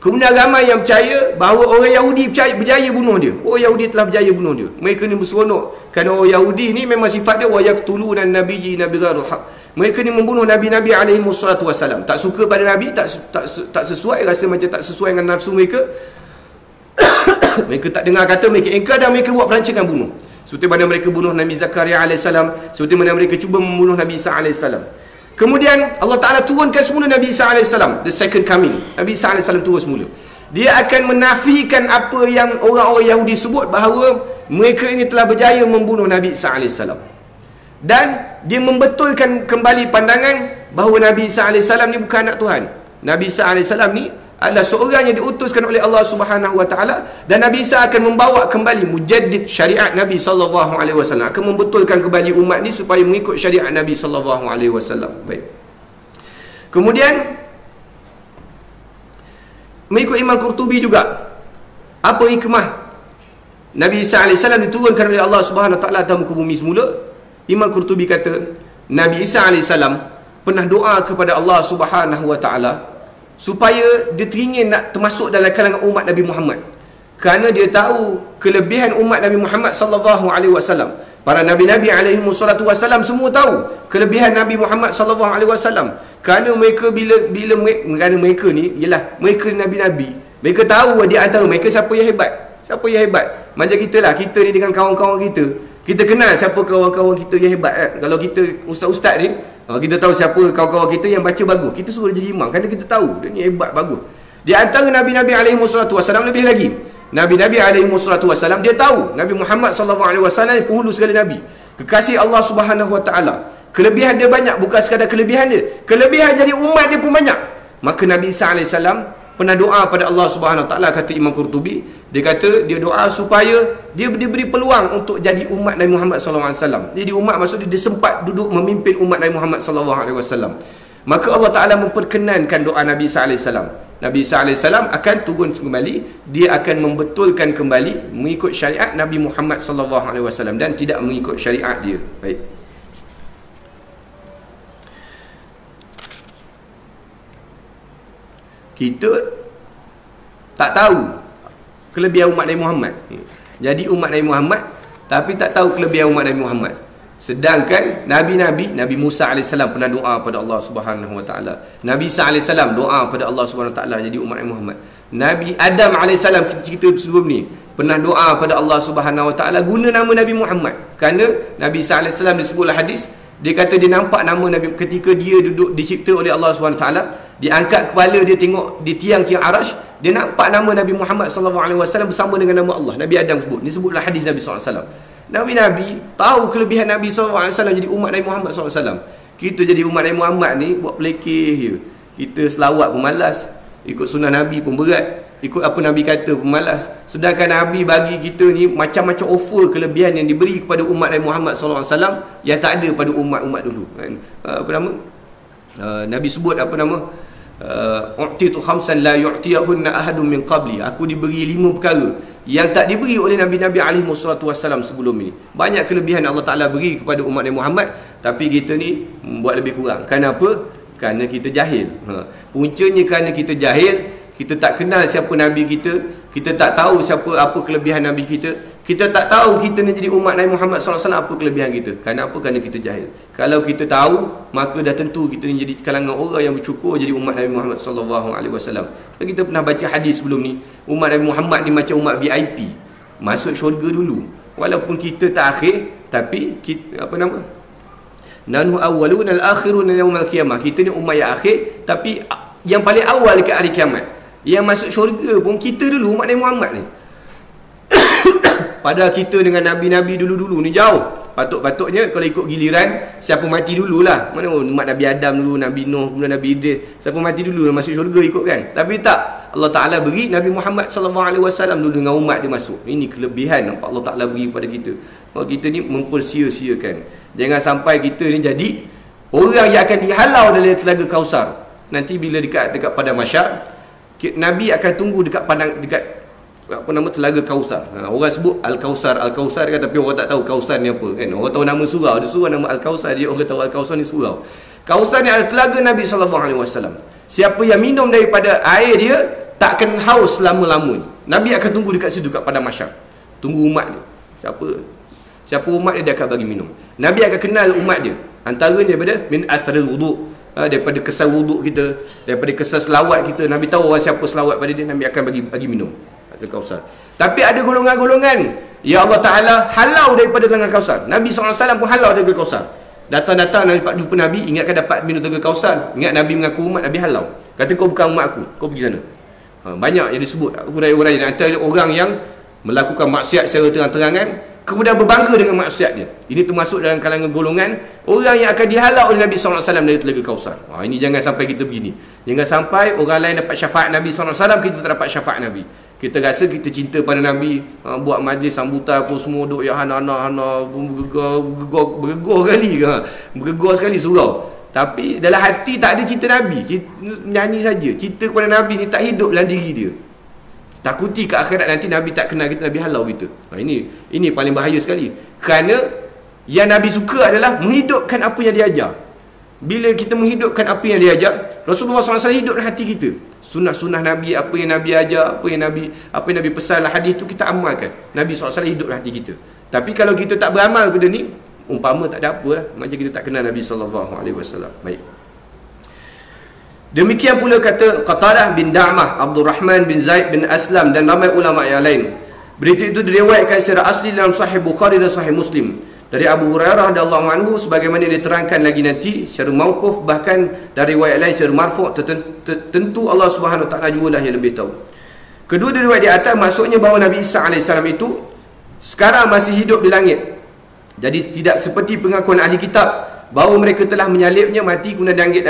Kemudian ramai yang percaya bahawa orang Yahudi percaya, berjaya bunuh dia. Orang Yahudi telah berjaya bunuh dia. Mereka ni berseronok kerana orang Yahudi ni memang sifat dia wayaqtuluna nabiyyi nabi ghairil haq. Mereka ni membunuh nabi-nabi alaihi wassalatu wassalam. Tak suka pada nabi, tak tak tak sesuai, rasa macam tak sesuai dengan nafsu mereka. Mereka tak dengar kata mereka engkau dan mereka buat perancangan bunuh. Seperti mana mereka bunuh Nabi Zakaria alaihissalam, seperti mana mereka cuba membunuh Nabi Isa alaihissalam. Kemudian Allah Ta'ala turunkan semula Nabi Isa alaihissalam, the second coming. Nabi Isa alaihissalam turun semula. Dia akan menafikan apa yang orang-orang Yahudi sebut bahawa mereka ini telah berjaya membunuh Nabi Isa alaihissalam. Dan dia membetulkan kembali pandangan bahawa Nabi Isa alaihissalam ni bukan anak Tuhan. Nabi Isa alaihissalam ni adalah seorang yang diutuskan oleh Allah Subhanahu Wa Taala dan Nabi Isa akan membawa kembali mujaddid syariat Nabi sallallahu alaihi wasallam, akan membetulkan kembali umat ni supaya mengikut syariat Nabi sallallahu alaihi wasallam. Baik. Kemudian mengikut Imam Qurtubi juga, apa hikmah Nabi Isa alaihissalam diturunkan oleh Allah Subhanahu Wa Taala atas muka bumi semula? Imam Qurtubi kata Nabi Isa alaihissalam pernah doa kepada Allah Subhanahu Wa Taala supaya dia teringin nak termasuk dalam kalangan umat Nabi Muhammad, kerana dia tahu kelebihan umat Nabi Muhammad sallallahu alaihi wasallam. Para nabi-nabi alaihi wassalatu wasallam semua tahu kelebihan Nabi Muhammad sallallahu alaihi wasallam, kerana mereka bila bila mereka, mereka ni ialah mereka nabi-nabi, mereka tahu dia antara mereka siapa yang hebat, siapa yang hebat. Macam kitalah, kita ni dengan kawan-kawan kita, kita kenal siapa kawan-kawan kita yang hebat kan? Kalau kita ustaz-ustaz ni, kita tahu siapa kawan-kawan kita yang baca bagus, kita suruh jadi imam kerana kita tahu dia ni hebat, bagus. Di antara Nabi-Nabi alaihi wassalatu wassalam, lebih lagi Nabi-Nabi alaihi wassalatu wassalam, dia tahu Nabi Muhammad sallallahu alaihi wasallam ni penghulu segala Nabi, kekasih Allah Subhanahu Wa Taala. Kelebihan dia banyak, bukan sekadar kelebihan dia, kelebihan jadi umat dia pun banyak. Maka Nabi Isa alaihi salam pernah doa pada Allah Subhanahu Wa Taala, kata Imam Qurtubi. Dia kata dia doa supaya dia diberi peluang untuk jadi umat Nabi Muhammad sallallahu alaihi wasallam. Jadi umat maksudnya dia sempat duduk memimpin umat Nabi Muhammad sallallahu alaihi wasallam. Maka Allah Ta'ala memperkenankan doa Nabi sallallahu alaihi wasallam. Nabi sallallahu alaihi wasallam akan turun kembali, dia akan membetulkan kembali mengikut syariat Nabi Muhammad sallallahu alaihi wasallam dan tidak mengikut syariat dia. Baik. Kita tak tahu kelebihan umat Nabi Muhammad. Jadi umat Nabi Muhammad tapi tak tahu kelebihan umat Nabi Muhammad. Sedangkan Nabi-Nabi, Nabi Musa alaihissalam pernah doa pada Allah subhanahu wa taala. Nabi Isa alaihissalam doa pada Allah subhanahu wa taala jadi umat Nabi Muhammad. Nabi Adam alaihissalam, kita cerita sebelum ni, pernah doa pada Allah subhanahu wa taala guna nama Nabi Muhammad. Kerana Nabi Isa alaihissalam di sebuah hadis, dia kata dia nampak nama Nabi ketika dia duduk dicipta oleh Allah subhanahu wa taala. Dia angkat kepala, dia tengok di tiang-tiang Arasy, dia nampak nama Nabi Muhammad sallallahu alaihi wasallam bersama dengan nama Allah. Nabi Adam sebut. Ni sebutlah hadis Nabi sallallahu alaihi wasallam. Nabi-Nabi tahu kelebihan Nabi sallallahu alaihi wasallam jadi umat Nabi Muhammad sallallahu alaihi wasallam. Kita jadi umat Nabi Muhammad ni buat pelekeh je. Kita selawat pun malas, ikut sunnah Nabi pun berat, ikut apa Nabi kata pun malas. Sedangkan Nabi bagi kita ni macam-macam offer kelebihan yang diberi kepada umat Nabi Muhammad sallallahu alaihi wasallam yang tak ada pada umat-umat dulu. Apa nama? Nabi sebut apa nama? U'titu khamsan la yu'tiyahunna ahadun min qabli. Aku diberi lima perkara yang tak diberi oleh Nabi-Nabi alaihi wassalatu wassalam sebelum ini. Banyak kelebihan Allah Ta'ala beri kepada umat Nabi Muhammad, tapi kita ni buat lebih kurang. Kenapa? Kerana kita jahil. ha. Puncanya kerana kita jahil. Kita tak kenal siapa Nabi kita, kita tak tahu siapa apa kelebihan Nabi kita, kita tak tahu kita ni jadi umat Nabi Muhammad sallallahu alaihi wasallam apa kelebihan kita. Kerana apa? Kerana kita jahil. Kalau kita tahu, maka dah tentu kita ni jadi kalangan orang yang bersyukur jadi umat Nabi Muhammad sallallahu alaihi wasallam. Kita pernah baca hadis sebelum ni, umat Nabi Muhammad ni macam umat V I P, masuk syurga dulu. Walaupun kita tak akhir, tapi kita, apa nama, nanu awwaluna al-akhiruna yaumil qiyamah. Kita ni umat yang akhir, tapi yang paling awal dekat hari kiamat. Yang masuk syurga pun kita dulu, umat Nabi Muhammad ni. Padahal kita dengan Nabi-Nabi dulu-dulu ni jauh. Patut-patutnya kalau ikut giliran, siapa mati dululah. Mana umat Nabi Adam dulu, Nabi Nuh, kemudian Nabi Idris. Siapa mati dulu masuk syurga ikut kan. Tapi tak, Allah Ta'ala beri Nabi Muhammad sallallahu alaihi wasallam dulu dengan umat dia masuk. Ini kelebihan nampak Allah Ta'ala beri pada kita. Kalau kita ni mempersia-siakan. Jangan sampai kita ni jadi orang yang akan dihalau dari telaga Kausar. Nanti bila dekat dekat pada masyar, Nabi akan tunggu dekat padang, dekat apa nama, telaga Kausar. Ha, orang sebut Al-Kausar, Al-Kausar kan, tapi orang tak tahu Kausar ni apa kan. Orang tahu nama surau, ada surau nama Al-Kausar, dia orang tahu Al-Kausar ni surau. Kausar ni ada telaga Nabi sallallahu alaihi wasallam. Siapa yang minum daripada air dia tak akan haus selama-lamanya. Nabi akan tunggu dekat situ, dekat padang mahsyar. Tunggu umat dia. Siapa siapa umat dia, dia akan bagi minum. Nabi akan kenal umat dia. Antaranya daripada min asrul wudu', Ha, daripada kesan wuduk kita, daripada kesan selawat kita. Nabi tahu orang siapa selawat pada dia, Nabi akan bagi bagi minum telaga Kausar. Tapi ada golongan-golongan ya Allah Ta'ala halau daripada telaga Kausar. Nabi sallallahu alaihi wasallam pun halau daripada Kausar. Datang-datang dapat jumpa Nabi, ingatkan dapat minum telaga Kausar. Ingat Nabi mengaku umat, Nabi halau, kata kau bukan umat aku, kau pergi sana. ha, Banyak yang disebut hurai-hurai. Antara orang yang melakukan maksiat secara terang-terangan kemudian berbangga dengan maksiatnya. Ini termasuk dalam kalangan golongan orang yang akan dihalau oleh Nabi sallallahu alaihi wasallam dari telaga Kausar. Ha, ini jangan sampai kita begini. Jangan sampai orang lain dapat syafaat Nabi sallallahu alaihi wasallam, kita tak dapat syafaat Nabi. Kita rasa kita cinta pada Nabi, ha, buat majlis sambutan pun semua duk ya hana-hana, bergegor kali ke, bergegor sekali surau. Tapi dalam hati tak ada cinta Nabi, cinta, nyanyi saja. Cinta kepada Nabi ni tak hidup dalam diri dia. Takuti ke akhirat nanti Nabi tak kenal kita, Nabi halau kita. Ha, ini ini paling bahaya sekali. Kerana yang Nabi suka adalah menghidupkan apa yang diajar. Bila kita menghidupkan apa yang diajar, Rasulullah sallallahu alaihi wasallam hidup dalam hati kita. Sunnah-sunnah Nabi, apa yang Nabi ajar, apa yang Nabi apa yang Nabi pesan dalam hadis tu kita amalkan. Nabi sallallahu alaihi wasallam hidup dalam hati kita. Tapi kalau kita tak beramal benda ni, umpama tak ada apa lah, macam kita tak kenal Nabi sallallahu alaihi wasallam. Baik. Demikian pula kata Qatadah bin Da'mah, Abdul Rahman bin Zaid bin Aslam dan ramai ulama yang lain. Berita itu diriwayatkan secara asli dalam Sahih Bukhari dan Sahih Muslim dari Abu Hurairah radhiyallahu anhu sebagaimana diterangkan lagi nanti secara mauquf, bahkan dari riwayat lain secara marfu'. Tentu Allah Subhanahu Wa Ta'ala jualah yang lebih tahu. Kedua dari riwayat di atas maksudnya bahawa Nabi Isa alaihissalam itu sekarang masih hidup di langit. Jadi tidak seperti pengakuan ahli kitab bahawa mereka telah menyalibnya, mati kemudian diangkat,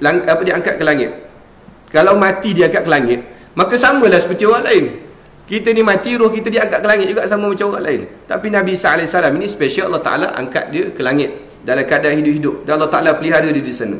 lang, apa, diangkat ke langit. Kalau mati diangkat ke langit, maka samalah seperti orang lain. Kita ni mati, roh kita diangkat ke langit juga, sama macam orang lain. Tapi Nabi sallallahu alaihi wasallam ini special, Allah Ta'ala angkat dia ke langit dalam keadaan hidup-hidup, dan Allah Ta'ala pelihara dia di sana.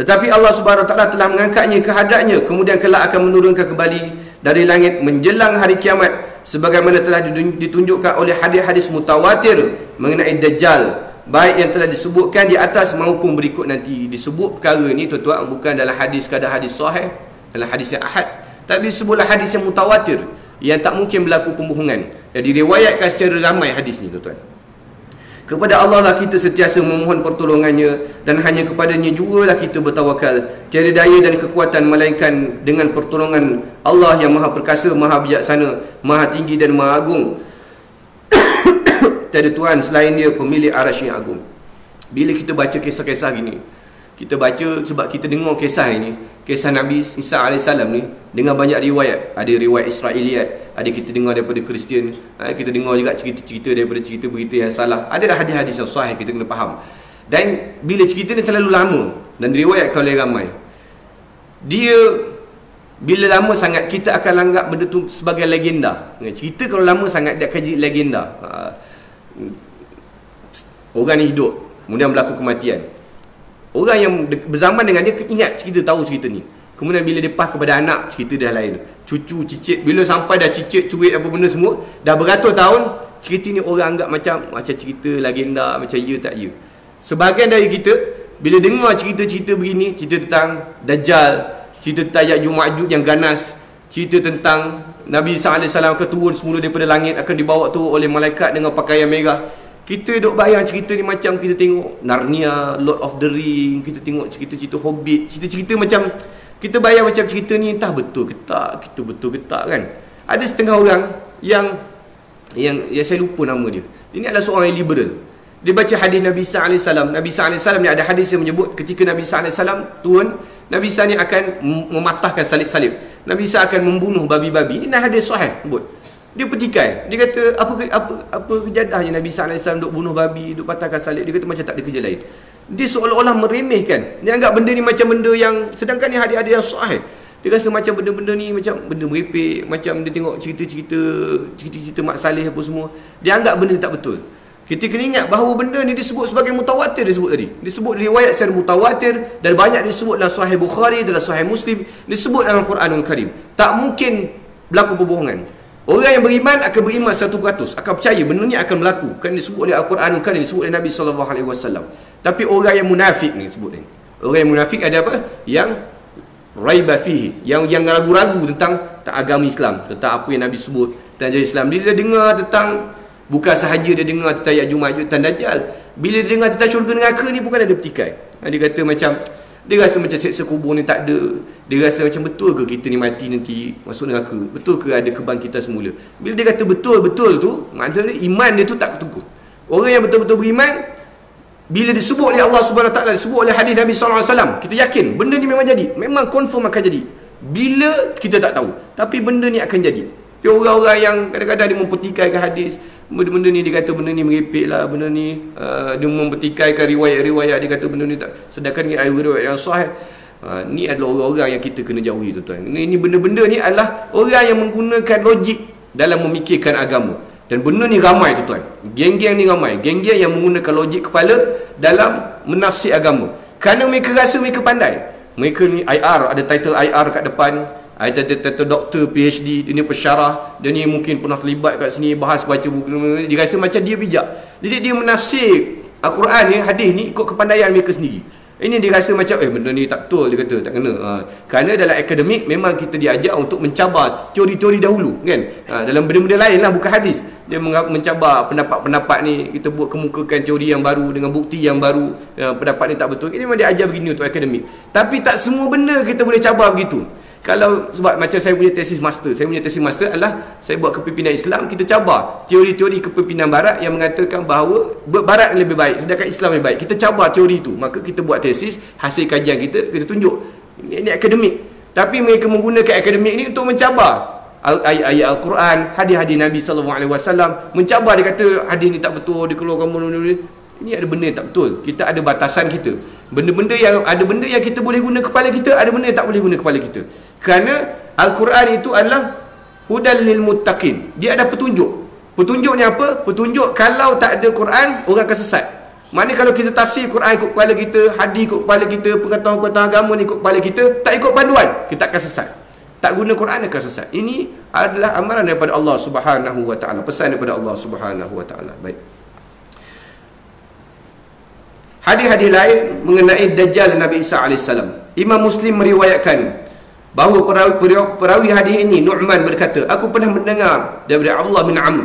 Tetapi Allah Subhanahu Wa Taala telah mengangkatnya ke hadapnya, kemudian kelak akan menurunkan kembali dari langit menjelang hari kiamat, sebagaimana telah ditunjukkan oleh hadis-hadis mutawatir mengenai Dajjal, baik yang telah disebutkan di atas maupun berikut nanti. Disebut perkara ni tuan-tuan bukan dalam hadis kadar hadis sahih, dalam hadis yang ahad, tapi disebutlah hadis yang mutawatir yang tak mungkin berlaku pembohongan, yang diriwayatkan secara ramai hadis ni tuan-tuan. Kepada Allah lah kita sentiasa memohon pertolongannya, dan hanya kepadanya jugalah kita bertawakal. Tiada daya dan kekuatan melainkan dengan pertolongan Allah yang maha perkasa, maha bijaksana, maha tinggi dan maha agung. Tiada Tuhan selain dia, pemilik arasy yang agung. Bila kita baca kisah-kisah gini, kita baca sebab kita dengar kisah ini, kisah Nabi Isa alaihissalam ni, dengar banyak riwayat. Ada riwayat Israiliyat, ada kita dengar daripada Kristian, kita dengar juga cerita-cerita daripada cerita-berita yang salah. Ada hadis-hadis yang sahih, kita kena faham. Dan bila cerita ni terlalu lama dan diriwayatkan oleh ramai, dia bila lama sangat kita akan anggap benda tu sebagai legenda. Cerita kalau lama sangat dia akan jadi legenda. Orang ni hidup, kemudian berlaku kematian. Orang yang berzaman dengan dia ingat cerita, tahu cerita ni. Kemudian bila lepas kepada anak, cerita dah lain. Cucu, cicit, bila sampai dah cicit, cuit apa benda semua, dah beratus tahun, cerita ni orang anggap macam macam cerita legenda, macam ya tak ya. Sebahagian dari kita, bila dengar cerita-cerita begini, cerita tentang Dajjal, cerita tentang Ya'juj Ma'juj yang ganas, cerita tentang Nabi Isa alaihissalam akan turun semula daripada langit, akan dibawa tu oleh malaikat dengan pakaian merah. Kita duk bayang cerita ni macam kita tengok Narnia, Lord of the Ring, kita tengok cerita-cerita Hobbit, cerita-cerita macam kita bayar macam cerita ni entah betul ke tak, kita betul ke tak kan. Ada setengah orang yang yang yang saya lupa nama dia. Ini adalah seorang yang liberal. Dia baca hadis Nabi Isa alaihissalam. Nabi Isa alaihissalam ni ada hadis yang menyebut ketika Nabi Isa alaihissalam turun, Nabi Isa ni akan mematahkan salib-salib. Nabi Isa akan membunuh babi-babi. Ini hadis sahih sebut. Dia petikai. Dia kata apa apa apa kejadiannya Nabi Isa alaihissalam duk bunuh babi, duk patahkan salib. Dia kata macam tak ada kerja lain. Dia seolah-olah meremehkan. Dia anggap benda ni macam benda yang, sedangkan ni hadis-hadis yang sahih. Dia rasa macam benda-benda ni macam benda merepek, macam dia tengok cerita-cerita cerita-cerita mak saleh apa semua. Dia anggap benda ni tak betul. Kita kena ingat bahawa benda ni disebut sebagai mutawatir, disebut tadi. Disebut riwayat secara mutawatir dan banyak disebut dalam Sahih Bukhari, dalam Sahih Muslim, disebut dalam Quranul Karim. Tak mungkin berlaku perbohongan. Orang yang beriman akan beriman seratus peratus, akan percaya benda ni akan berlaku kerana disebut oleh Al-Quranul Karim, disebut oleh Nabi sallallahu alaihi wasallam. Tapi orang yang munafik ni sebut ni. Orang yang munafik ada apa? Yang raiba fihi, yang yang ragu-ragu tentang tak agama Islam, tentang apa yang Nabi sebut tentang ajaran Islam. Bila dia dengar tentang, bukan sahaja dia dengar tentang Ya'juj Ma'juj, tentang Dajjal, bila dia dengar tentang syurga neraka ni bukan ada petikai. Dia kata macam, dia rasa macam seksa kubur ni tak ada. Dia rasa macam betul ke kita ni mati nanti masuk neraka? Betul ke ada kebangkitan semula? Bila dia kata betul-betul tu, maksudnya iman dia tu tak teguh. Orang yang betul-betul beriman, bila disebut oleh Allah Subhanahu Wa Taala, disebut oleh hadis Nabi sallallahu alaihi wasallam, kita yakin benda ni memang jadi, memang confirm akan jadi. Bila kita tak tahu, tapi benda ni akan jadi. Dia orang-orang yang kadang-kadang dia mempertikaikan hadis, benda-benda ni dia kata benda ni merepeklah, benda ni uh, dia mempertikaikan riwayat-riwayat, dia kata benda ni tak, sedangkan ni riwayat yang sahih. Uh, ni adalah orang-orang yang kita kena jauhi tuan-tuan. Ini benda-benda ni adalah orang yang menggunakan logik dalam memikirkan agama. Dan benda ni ramai tu tuan. Geng-geng ni ramai. Geng-geng yang menggunakan logik kepala dalam menafsir agama. Kerana mereka rasa mereka pandai. Mereka ni I R, ada title I R kat depan. Ada title doktor, P H D. Dia ni pensyarah. Dia ni mungkin pernah terlibat kat sini, bahas, baca buku. Dia rasa macam dia bijak. Jadi dia menafsir Al-Quran ni, hadis ni ikut kepandaian mereka sendiri. Ini dia rasa macam, eh benda ni tak betul, dia kata tak kena. Ha. Kerana dalam akademik memang kita diajak untuk mencabar teori-teori dahulu kan. Ha, dalam benda-benda lain lah, bukan hadis. Dia mencabar pendapat-pendapat ni, kita buat kemukakan teori yang baru dengan bukti yang baru. Ha, pendapat ni tak betul. Ini memang dia ajar begini untuk akademik. Tapi tak semua benda kita boleh cabar begitu. Kalau sebab macam saya punya tesis master, saya punya tesis master adalah saya buat kepimpinan Islam, kita cabar teori-teori kepimpinan barat yang mengatakan bahawa barat lebih baik sedangkan Islam lebih baik. Kita cabar teori itu, maka kita buat tesis, hasil kajian kita kita tunjuk. Ini, ini akademik. Tapi mereka menggunakan akademik ni untuk mencabar ayat-ayat Al-Quran, hadis-hadis Nabi sallallahu alaihi wasallam, mencabar. Dia kata hadis ni tak betul, dia keluarkan benda-benda ini, ada benda tak betul. Kita ada batasan kita. Benda-benda yang ada benda yang kita boleh guna kepala kita, ada benda yang tak boleh guna kepala kita. Kerana Al-Quran itu adalah hudal lil muttaqin. Dia ada petunjuk. Petunjuknya apa? Petunjuk kalau tak ada Quran, orang akan sesat. Maknanya kalau kita tafsir Quran ikut kepala kita, hadis ikut kepala kita, pengetahuan-pengetahuan agama ni ikut kepala kita, tak ikut panduan, kita akan sesat. Tak guna Quran akan sesat. Ini adalah amaran daripada Allah Subhanahu wa taala, pesan daripada Allah Subhanahu wa taala. Baik. Hadis-hadis lain mengenai Dajjal dan Nabi Isa alaihissalam. Imam Muslim meriwayatkan bahawa perawi, perawi, perawi hadis ini Nu'man berkata, aku pernah mendengar daripada Abdullah bin Amr,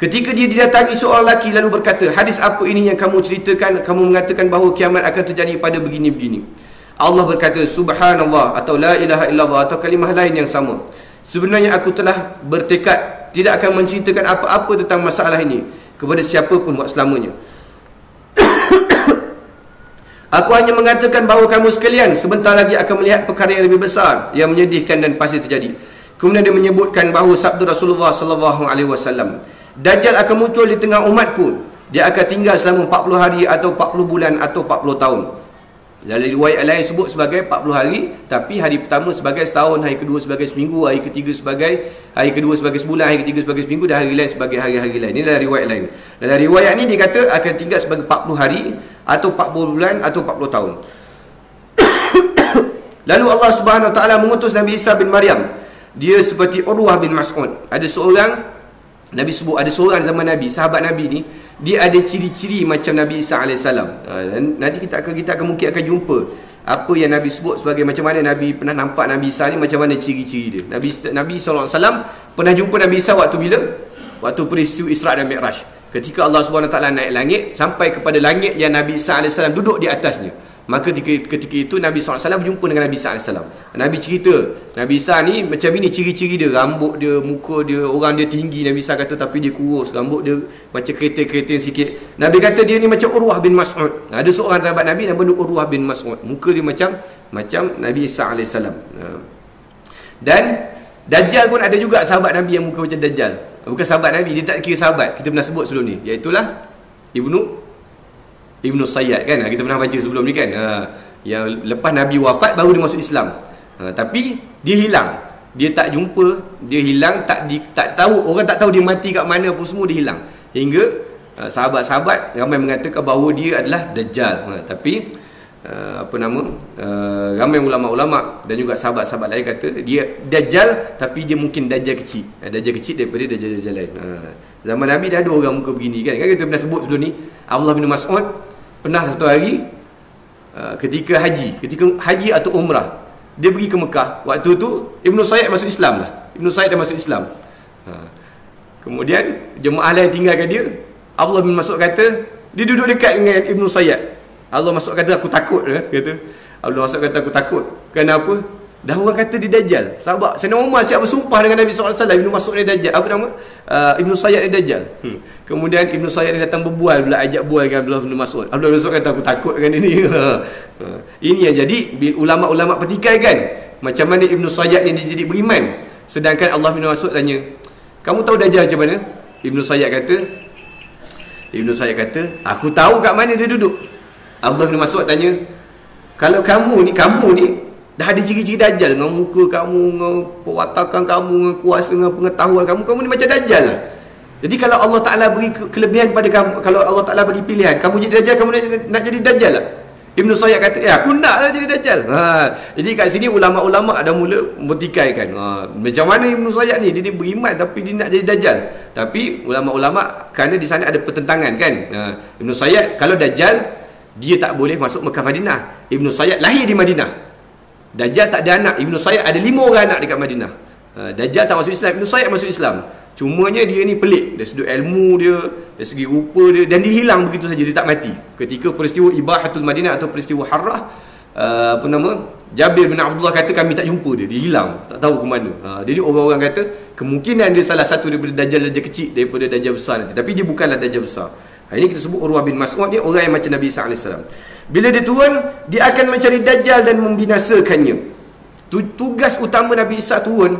ketika dia didatangi seorang lelaki lalu berkata, hadis apa ini yang kamu ceritakan? Kamu mengatakan bahawa kiamat akan terjadi pada begini-begini. Allah berkata, subhanallah, atau la ilaha illallah, atau kalimah lain yang sama. Sebenarnya aku telah bertekad tidak akan menceritakan apa-apa tentang masalah ini kepada siapa pun buat selamanya. Aku hanya mengatakan bahawa kamu sekalian sebentar lagi akan melihat perkara yang lebih besar, yang menyedihkan dan pasti terjadi. Kemudian dia menyebutkan bahawa sabda Rasulullah sallallahu alaihi wasallam, Dajjal akan muncul di tengah umatku. Dia akan tinggal selama empat puluh hari atau empat puluh bulan atau empat puluh tahun. Lalu riwayat lain sebut sebagai empat puluh hari, tapi hari pertama sebagai setahun, hari kedua sebagai seminggu, hari ketiga sebagai hari kedua sebagai sebulan, hari ketiga sebagai seminggu, dan hari lain sebagai hari-hari lain. Ini adalah riwayat lain. Dalam riwayat ni dia kata akan tinggal sebagai empat puluh hari atau empat puluh bulan atau empat puluh tahun. Lalu Allah Subhanahu Wa Taala mengutus Nabi Isa bin Maryam. Dia seperti Urwah bin Mas'ud. Ada seorang Nabi sebut ada seorang zaman Nabi, sahabat Nabi ni, dia ada ciri-ciri macam Nabi Isa alaihissalam. Nanti kita akan kita akan mungkin akan jumpa apa yang Nabi sebut sebagai macam mana Nabi pernah nampak Nabi Isa ni, macam mana ciri-ciri dia. Nabi Nabi sallallahu alaihi wasallam pernah jumpa Nabi Isa waktu bila? Waktu peristiwa Isra dan Mikraj. Ketika Allah Subhanahu Wa Taala naik langit sampai kepada langit yang Nabi Isa alaihissalam duduk di atasnya. Maka ketika itu Nabi sallallahu alaihi wasallam berjumpa dengan Nabi sallallahu alaihi wasallam. Nabi cerita, Nabi Isa ni macam ini ciri-ciri dia. Rambut dia, muka dia, orang dia tinggi Nabi Isa kata, tapi dia kurus. Rambut dia macam kereta-kereta sikit. Nabi kata dia ni macam Urwah bin Mas'ud. Ada seorang sahabat Nabi nama dia Urwah bin Mas'ud. Muka dia macam macam Nabi Isa alaihissalam. Dan Dajjal pun ada juga sahabat Nabi yang muka macam Dajjal. Bukan sahabat Nabi, dia tak kira sahabat. Kita pernah sebut sebelum ni, iaitulah Ibnu Ibnu Sayyad kan, kita pernah baca sebelum ni kan, ha, yang lepas Nabi wafat baru dia masuk Islam, ha, tapi dia hilang, dia tak jumpa, dia hilang, tak di, tak tahu, orang tak tahu dia mati kat mana pun semua, dia hilang hingga ha, sahabat-sahabat ramai mengatakan bahawa dia adalah Dajjal, ha, tapi ha, apa nama ha, ramai ulama-ulama dan juga sahabat-sahabat lain kata dia Dajjal, tapi dia mungkin Dajjal kecil, ha, Dajjal kecil daripada Dajjal-Dajjal lain, ha. Zaman Nabi dah ada orang muka begini kan, kan kita pernah sebut sebelum ni. Abdullah bin Mas'ud pernah satu hari uh, ketika haji, ketika haji atau umrah, dia pergi ke Mekah. Waktu tu Ibnu Sayyad masuk Islam lah. Ibnu Sayyad dah masuk Islam. Ha. Kemudian jemaah lain tinggalkan dia. Abdullah bin Mas'ud kata, dia duduk dekat dengan Ibnu Sayyad. Abdullah Mas'ud kata, aku takut lah, kata. Abdullah Mas'ud kata, aku takut. Kenapa? Dah orang kata dia Dajjal. Sahabat Sayyidina Umar siap bersumpah dengan Nabi sallallahu alaihi wasallam, Ibnu Mas'ud ni Dajjal. Apa nama? Uh, Ibnu Sayyad ni Dajjal. Hmm. Kemudian Ibnu Sayyad ni datang berbual, pula ajak bual dengan Abdullah bin Mas'ud. Abdullah bin Mas'ud kata, aku takut dengan dia ni. Ini yang jadi ulama-ulama petikai kan, macam mana Ibnu Sayyad ni dia jadi beriman, sedangkan Allah bin Mas'ud tanya, kamu tahu Dajjal macam mana? Ibnu Sayyad kata, Ibnu Sayyad kata, aku tahu kat mana dia duduk. Abdullah bin Mas'ud tanya, kalau kamu ni, kamu ni dah ada ciri-ciri Dajjal, dengan muka kamu, dengan perwatakan kamu, dengan kuasa, dengan pengetahuan kamu, kamu ni macam Dajjal. Jadi kalau Allah Ta'ala beri kelebihan pada kamu, kalau Allah Ta'ala beri pilihan, kamu jadi Dajjal, kamu nak jadi Dajjal lah. Ibnu Sayyad kata, ya aku nak lah jadi Dajjal. Ha. Jadi kat sini ulama-ulama dah mula mempertikaikan, ha, macam mana Ibnu Sayyad ni, dia ni beriman tapi dia nak jadi Dajjal. Tapi ulama-ulama, kerana di sana ada pertentangan kan. Ha. Ibnu Sayyad, kalau Dajjal, dia tak boleh masuk Mekah Madinah. Ibnu Sayyad lahir di Madinah. Dajjal tak ada anak. Ibnu Sayyad ada lima orang anak dekat Madinah. Dajjal tak masuk Islam, Ibnu Sayyad masuk Islam. Cumanya dia ni pelik dari sudut ilmu dia, dari segi rupa dia, dan dia hilang begitu saja, dia tak mati. Ketika peristiwa Ibahatul Madinah atau peristiwa Harrah, uh, apa nama, Jabir bin Abdullah kata kami tak jumpa dia, dia hilang, tak tahu ke mana. Uh, jadi orang-orang kata kemungkinan dia salah satu daripada Dajjal-Dajjal kecil, daripada Dajjal besar nanti. Tapi dia bukanlah Dajjal besar. Ini kita sebut Urwah bin Mas'ud ni orang yang macam Nabi Isa alaihissalam. Bila dia turun, dia akan mencari Dajjal dan membinasakannya. Tugas utama Nabi Isa turun,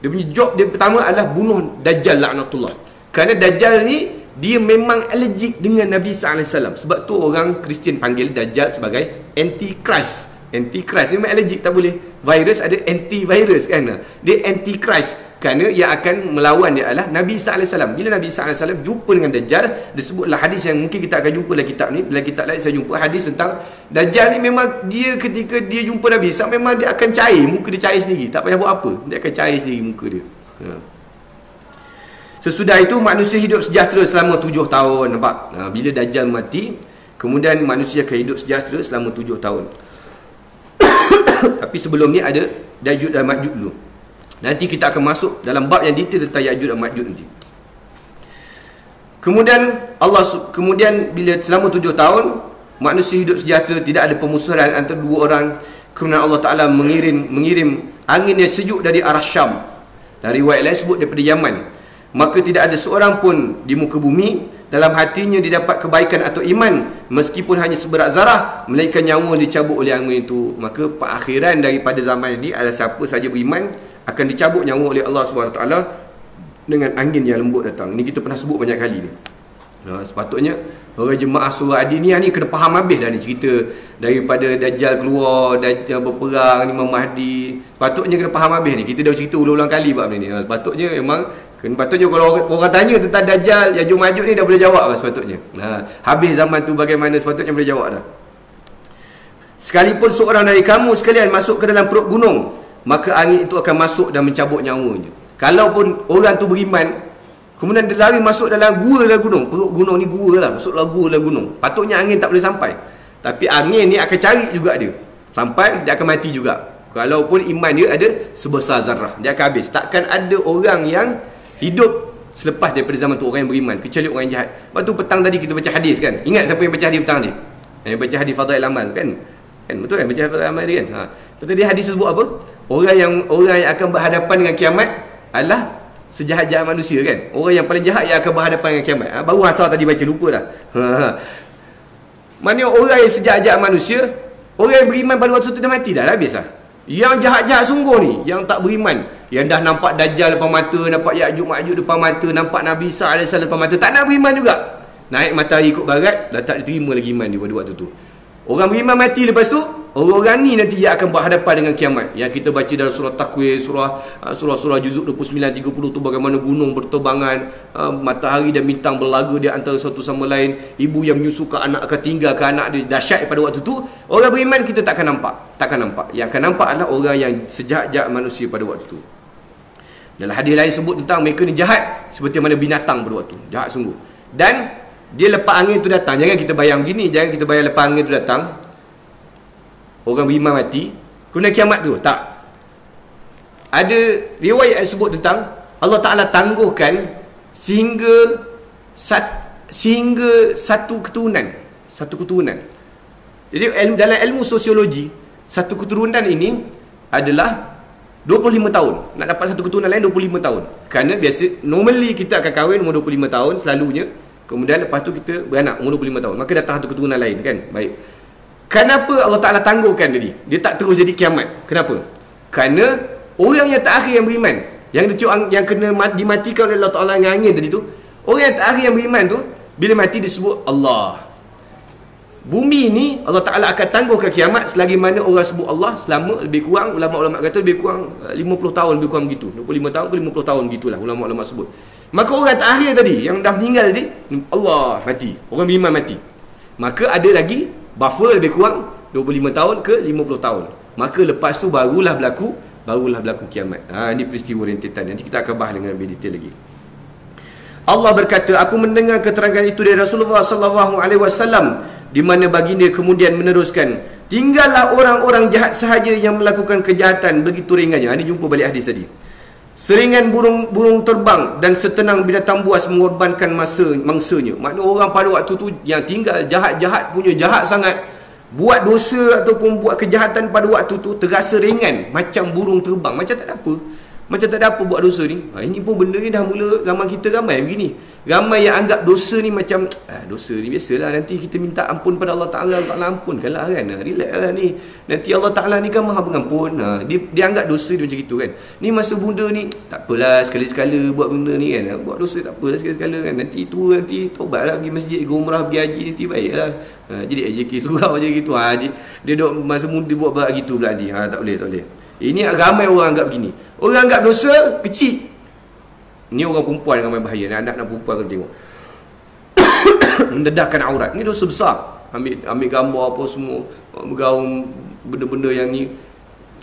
dia punya job dia pertama adalah bunuh Dajjal laknatullah. Kerana Dajjal ni dia memang allergic dengan Nabi Isa alaihissalam. Sebab tu orang Kristian panggil Dajjal sebagai Antichrist. Antichrist ni memang allergic, tak boleh. Virus ada antivirus kan. Dia Antichrist. Kerana yang akan melawan dia adalah Nabi sallallahu alaihi wasallam. Bila Nabi sallallahu alaihi wasallam jumpa dengan Dajjal, disebutlah hadis yang mungkin kita akan jumpa dalam kitab ni. Dalam kitab lain saya jumpa hadis tentang Dajjal ni, memang dia ketika dia jumpa Nabi sallallahu alaihi wasallam, memang dia akan cair. Muka dia cair sendiri. Tak payah buat apa. Dia akan cair sendiri muka dia. Ha. Sesudah itu manusia hidup sejahtera selama tujuh tahun. Nampak? Ha, bila Dajjal mati, kemudian manusia akan hidup sejahtera selama tujuh tahun. Tapi sebelum ni ada Ya'juj dan Ma'juj dulu. Nanti kita akan masuk dalam bab yang detail tentang Ya'juj dan Ma'juj nanti. Kemudian Allah kemudian bila selama tujuh tahun manusia hidup sejahtera, tidak ada permusuhan antara dua orang. Kemudian Allah Taala mengirim mengirim angin yang sejuk dari arah Syam. Dari riwayat lain sebut daripada Yaman. Maka tidak ada seorang pun di muka bumi dalam hatinya didapat kebaikan atau iman meskipun hanya seberat zarah, melainkan nyawa dicabut oleh angin itu. Maka perakhiran daripada zaman ini adalah siapa saja beriman akan dicabut nyawa oleh Allah subhanahu wa taala dengan angin yang lembut datang. Ini kita pernah sebut banyak kali ni. Ha, sepatutnya orang jemaah surah Adiniyah ni kena faham habis dah ni cerita daripada Dajjal keluar, Dajjal berperang, Imam Mahdi. Sepatutnya kena faham habis ni. Kita dah cerita ulang-ulang kali bab ni. Ha, sepatutnya memang kena, patutnya kalau orang, orang tanya tentang Dajjal, Ya'juj Ma'juj ni dah boleh jawab lah sepatutnya. Ha, habis zaman tu bagaimana sepatutnya boleh jawab dah. Sekalipun seorang dari kamu sekalian masuk ke dalam perut gunung, maka angin itu akan masuk dan mencabut nyawanya. Kalaupun orang tu beriman, kemudian dia lari masuk dalam gua dalam gunung. Perut gunung ni gua lah. Masuk dalam gua dalam gunung. Patutnya angin tak boleh sampai. Tapi angin ni akan cari juga dia. Sampai dia akan mati juga. Kalaupun iman dia ada sebesar zarah, dia akan habis. Takkan ada orang yang hidup selepas daripada zaman tu orang yang beriman, kecuali orang yang jahat. Lepas tu petang tadi kita baca hadis kan. Ingat siapa yang baca hadis petang ni? Yang baca hadis Fadha'il Amal kan? Kan betul kan baca hadis Amal dia kan? Ha. Betul dia hadis sebut apa? Orang yang orang yang akan berhadapan dengan kiamat adalah sejahat-jahat manusia kan. Orang yang paling jahat yang akan berhadapan dengan kiamat. Ha, baru asal tadi baca lupa dah. Ha, ha. Maknanya orang yang sejahat-jahat manusia, orang yang beriman pada waktu itu dah mati dah, dah habis dah. Yang jahat-jahat sungguh ni, yang tak beriman, yang dah nampak Dajjal depan mata, nampak Ya'juj Ma'juj depan mata, nampak Nabi Isa alaihissalam depan mata, tak nak beriman juga. Naik matahari ikut barat, dah tak diterima lagi iman dia pada waktu tu. Orang beriman mati lepas tu, orang-orang ni nanti dia akan berhadapan dengan kiamat. Yang kita baca dalam surah Takwir, surah surah-surah juzuk dua puluh sembilan tiga puluh tu, bagaimana gunung berterbangan, matahari dan bintang berlaga di antara satu sama lain, ibu yang menyusukan anak akan tinggal ke anak dia. Dahsyat pada waktu tu. Orang beriman kita tak akan nampak, tak akan nampak. Yang akan nampak adalah orang yang sejahat-jahat manusia pada waktu tu. Dalam hadis lain sebut tentang mereka ni jahat seperti mana binatang pada waktu tu. Jahat sungguh. Dan dia lepas angin tu datang. Jangan kita bayang gini, jangan kita bayang lepas angin tu datang orang beriman mati, kemudian kiamat tu. Tak. Ada riwayat yang sebut tentang Allah Ta'ala tangguhkan sehingga sat, sehingga satu keturunan. Satu keturunan. Jadi dalam ilmu sosiologi, satu keturunan ini adalah dua puluh lima tahun. Nak dapat satu keturunan lain dua puluh lima tahun. Kerana biasa, normally kita akan kahwin umur dua puluh lima tahun selalunya. Kemudian lepas tu kita beranak umur dua puluh lima tahun. Maka datang satu keturunan lain kan. Baik. Kenapa Allah Ta'ala tangguhkan tadi? Dia tak terus jadi kiamat. Kenapa? Kerana orang yang terakhir yang beriman, yang ditiup, yang kena dimatikan oleh Allah Ta'ala dengan angin tadi tu, orang yang terakhir yang beriman tu, bila mati disebut Allah. Bumi ni Allah Ta'ala akan tangguhkan kiamat selagi mana orang sebut Allah selama lebih kurang, ulama-ulama kata lebih kurang lima puluh tahun, lebih kurang begitu. dua puluh lima tahun ke lima puluh tahun gitulah ulama-ulama sebut. Maka orang terakhir tadi, yang dah meninggal tadi, Allah mati. Orang beriman mati. Maka ada lagi buffer lebih kurang dua puluh lima tahun ke lima puluh tahun. Maka lepas tu barulah berlaku Barulah berlaku kiamat. Ha, ini peristiwa rentetan. Nanti kita akan bahas dengan lebih detail lagi. Allah berkata, aku mendengar keterangan itu dari Rasulullah sallallahu alaihi wasallam, di mana baginda kemudian meneruskan, tinggallah orang-orang jahat sahaja yang melakukan kejahatan begitu ringannya. Ini jumpa balik hadis tadi. Seringan burung burung terbang dan setenang binatang buas mengorbankan masa mangsanya. Maknanya orang pada waktu tu yang tinggal jahat-jahat punya, jahat sangat, buat dosa ataupun buat kejahatan pada waktu tu terasa ringan, macam burung terbang, macam tak ada apa. Macam tak ada apa buat dosa ni. Ha, ini pun benda ni dah mula zaman kita ramai begini. Ramai yang anggap dosa ni macam ah, dosa ni biasalah, nanti kita minta ampun pada Allah Ta'ala, Allah Ta'ala ampunkanlah kan. Ha, relax lah ni. Nanti Allah Ta'ala ni kan Maha Pengampun. Ha, dia dia anggap dosa dia macam gitu kan. Ni masa bunda ni tak apalah, sekali-sekala buat benda ni kan. Buat dosa tak apalah sekali-sekala kan. Nanti tua nanti taubatlah, pergi masjid, pergi umrah, pergi haji nanti baiklah. Ha, jadi A J K surau macam gitu. Ha, dia, dia duk masa muda buat berat gitu pula nanti. Ha, tak boleh, tak boleh. Ini ramai orang anggap begini. Orang anggap dosa kecil, Ni orang perempuan yang main bahaya. Ni anak dan perempuan kena tengok. Mendedahkan aurat. Ni dosa besar. Ambil ambil gambar apa semua, bergaung benda-benda yang ni.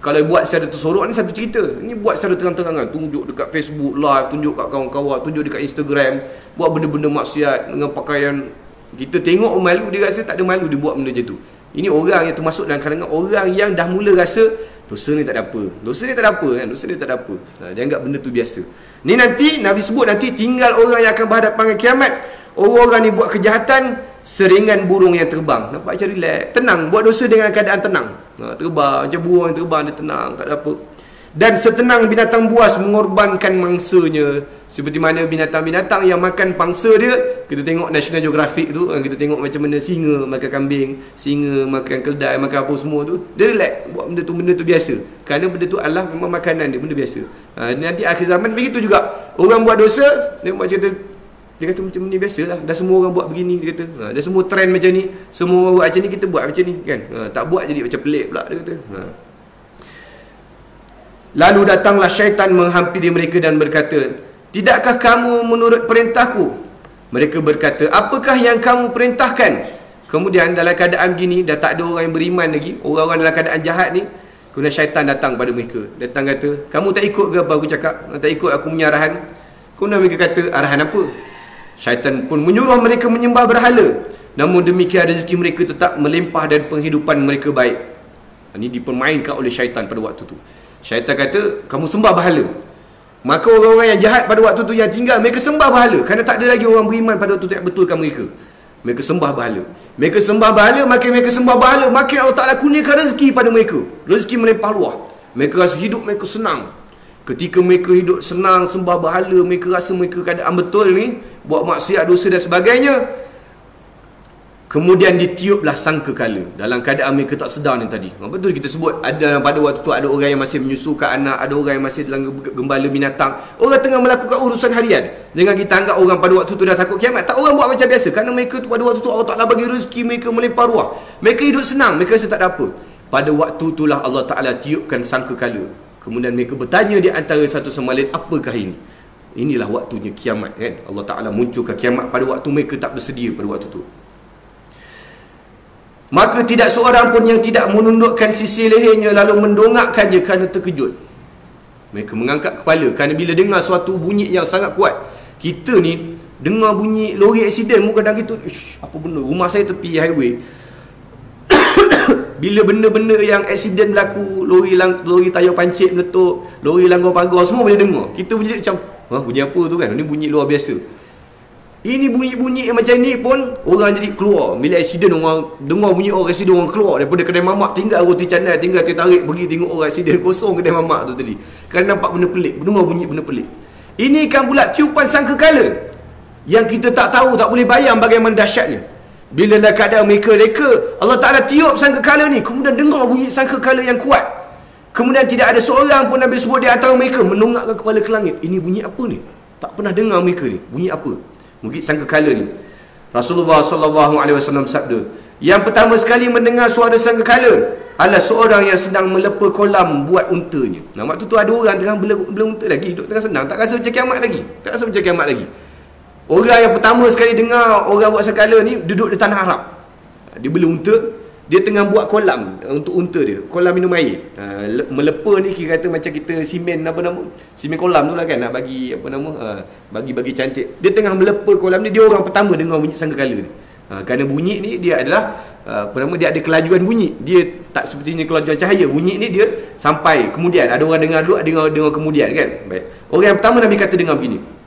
Kalau buat secara tersorok ni satu cerita. Ni buat secara terang-terangan. Tunjuk dekat Facebook live, tunjuk kat kawan-kawan, tunjuk dekat Instagram, buat benda-benda maksiat dengan pakaian. Kita tengok malu, dia rasa tak ada malu dia buat benda macam tu. Ini orang yang termasuk dalam kalangan orang yang dah mula rasa dosa ni tak ada apa. Dosa ni tak ada apa kan. Dosa ni tak ada apa. Ha, dia anggap benda tu biasa. Ni nanti Nabi sebut nanti tinggal orang yang akan berhadapan dengan kiamat. Orang-orang ni buat kejahatan seringan burung yang terbang. Nampak macam relax, tenang, buat dosa dengan keadaan tenang. Ha, terbang macam burung yang terbang, dia tenang, tak ada apa. Dan setenang binatang buas mengorbankan mangsanya, seperti mana binatang-binatang yang makan pangsa dia. Kita tengok National Geographic tu, kita tengok macam mana singa makan kambing, singa makan keldai, makan apa semua tu. Dia relax buat benda tu, benda tu biasa. Kerana benda tu Allah memang makanan dia, benda biasa. Ha, nanti akhir zaman begitu juga. Orang buat dosa, dia buat cerita, dia kata macam ni biasalah, dah semua orang buat begini, dia kata. Ha, dah semua trend macam ni, semua orang buat macam ni, kita buat macam ni kan. Ha, tak buat jadi macam pelik pula, dia kata. Ha. Lalu datanglah syaitan menghampiri mereka dan berkata, "Tidakkah kamu menurut perintahku?" Mereka berkata, "Apakah yang kamu perintahkan?" Kemudian dalam keadaan gini, dah tak ada orang yang beriman lagi, orang-orang dalam keadaan jahat ni, kemudian syaitan datang pada mereka. Datang kata, "Kamu tak ikut ke apa aku cakap? Tak ikut aku punya arahan?" Kemudian mereka kata, "Arahan apa?" Syaitan pun menyuruh mereka menyembah berhala. Namun demikian rezeki mereka tetap melimpah dan penghidupan mereka baik. Ini dipermainkan oleh syaitan pada waktu tu. Syaitan kata, kamu sembah berhala. Maka orang-orang yang jahat pada waktu tu yang tinggal, mereka sembah berhala. Kerana tak ada lagi orang beriman pada waktu tu yang betulkan mereka. Mereka sembah berhala. Mereka sembah berhala, makin mereka sembah berhala, makin Allah Ta'ala kurniakan rezeki pada mereka. Rezeki melimpah luah. Mereka rasa hidup mereka senang. Ketika mereka hidup senang, sembah berhala, mereka rasa mereka keadaan betul ni, buat maksiat, dosa dan sebagainya. Kemudian ditiuplah sangkakala dalam keadaan mereka tak sedar ni tadi. Betul kita sebut ada pada waktu tu ada orang yang masih menyusukan anak, ada orang yang masih dalam gembala binatang. Orang tengah melakukan urusan harian. Jangan kita anggap orang pada waktu tu dah takut kiamat. Tak, orang buat macam biasa. Kerana mereka tu pada waktu tu Allah Ta'ala bagi rezeki mereka melimpah ruah. Mereka hidup senang, mereka rasa tak ada apa. Pada waktu itulah Allah Ta'ala tiupkan sangkakala. Kemudian mereka bertanya di antara satu sama lain, apakah ini? Inilah waktunya kiamat kan. Allah Ta'ala munculkan kiamat pada waktu mereka tak bersedia pada waktu tu. Maka tidak seorang pun yang tidak menundukkan sisi lehernya lalu mendongakkannya kerana terkejut. Mereka mengangkat kepala kerana bila dengar suatu bunyi yang sangat kuat. Kita ni dengar bunyi lori aksiden muka kadang gitu, ish, apa benda, rumah saya tepi highway. Bila benda-benda yang aksiden berlaku, lori lang, lori tayar pancit meletup, lori langgar pagar, semua boleh dengar. Kita bunyi macam, ha, bunyi apa tu kan? Ini bunyi luar biasa. Ini bunyi-bunyi macam ni pun, orang jadi keluar. Bila aksiden, orang dengar bunyi orang aksiden, orang keluar. Daripada kedai mamak, tinggal roti canai, tinggal tertarik, pergi tengok orang aksiden kosong kedai mamak tu tadi. Kerana nampak benda pelik, dengar bunyi benda pelik. Ini kan pula tiupan sangkakala yang kita tak tahu, tak boleh bayang bagaimana dahsyatnya. Bila dah keadaan mereka reka, Allah Ta'ala tiup sangkakala ni. Kemudian dengar bunyi sangkakala yang kuat. Kemudian tidak ada seorang pun Nabi sebut di antara mereka menongakkan kepala ke langit. Ini bunyi apa ni? Tak pernah dengar mereka ni. Bunyi apa? Mungkin sangkakala ni. Rasulullah sallallahu alaihi wasallam sabda, yang pertama sekali mendengar suara sangkakala adalah seorang yang sedang melepa kolam buat untanya. Nampak tu tu ada orang tengah bela unta lagi, duduk tengah senang. Tak rasa macam kiamat lagi. Tak rasa macam kiamat lagi. Orang yang pertama sekali dengar orang buat sangkakala ni duduk di tanah Arab. Dia beli unta, dia tengah buat kolam untuk unta dia, kolam minum air. Ha, melepa ni kira kata macam kita simen apa nama? Simen kolam tu lah kan, nak bagi apa nama? Ha, bagi-bagi cantik. Dia tengah melepa kolam ni, dia orang pertama dengar bunyi sangkakala ni. Ha, kerana bunyi ni dia adalah apa nama, dia ada kelajuan bunyi. Dia tak sepertinya kelajuan cahaya. Bunyi ni dia sampai kemudian. Ada orang dengar dulu, ada orang dengar kemudian kan. Baik. Orang yang pertama Nabi kata dengar begini.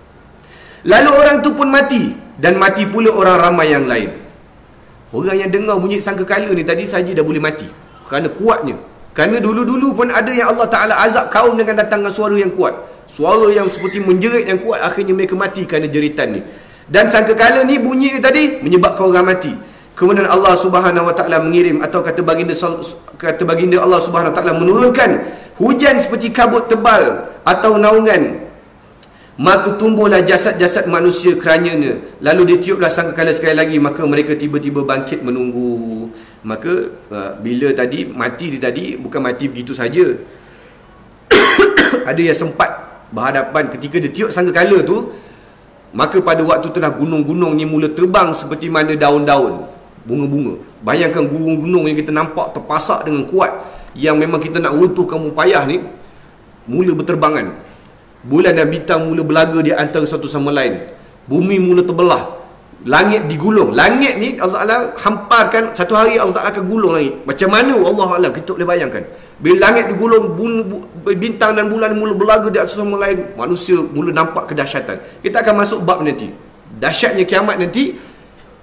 Lalu orang tu pun mati. Dan mati pula orang ramai yang lain. Orang yang dengar bunyi sangkakala ni tadi saja dah boleh mati. Kerana kuatnya. Kerana dulu-dulu pun ada yang Allah Ta'ala azab kaum dengan datangkan suara yang kuat. Suara yang seperti menjerit yang kuat. Akhirnya mereka mati kerana jeritan ni. Dan sangkakala ni bunyi ni tadi menyebabkan orang mati. Kemudian Allah Subhanahu Wa Ta'ala mengirim, atau kata baginda, kata baginda Allah Subhanahu Wa Ta'ala menurunkan hujan seperti kabut tebal atau naungan. Maka tumbuhlah jasad-jasad manusia keranyanya. Lalu ditiuplah sangkakala sekali lagi. Maka mereka tiba-tiba bangkit menunggu. Maka uh, bila tadi mati dia tadi, bukan mati begitu saja. Ada yang sempat berhadapan ketika dia tiup sangkakala tu, maka pada waktu tu dah gunung-gunung ni mula terbang seperti mana daun-daun, bunga-bunga. Bayangkan gunung-gunung yang kita nampak terpasak dengan kuat, yang memang kita nak runtuhkan upayah ni, mula berterbangan. Bulan dan bintang mula berlaga di antara satu sama lain. Bumi mula terbelah, langit digulung. Langit ni Allah Ta'ala hamparkan, satu hari Allah Ta'ala akan gulung langit. Macam mana Allah Ta'ala, kita boleh bayangkan. Bila langit digulung, bintang dan bulan mula berlaga di atas sama lain, manusia mula nampak kedahsyatan. Kita akan masuk bab nanti, dahsyatnya kiamat nanti.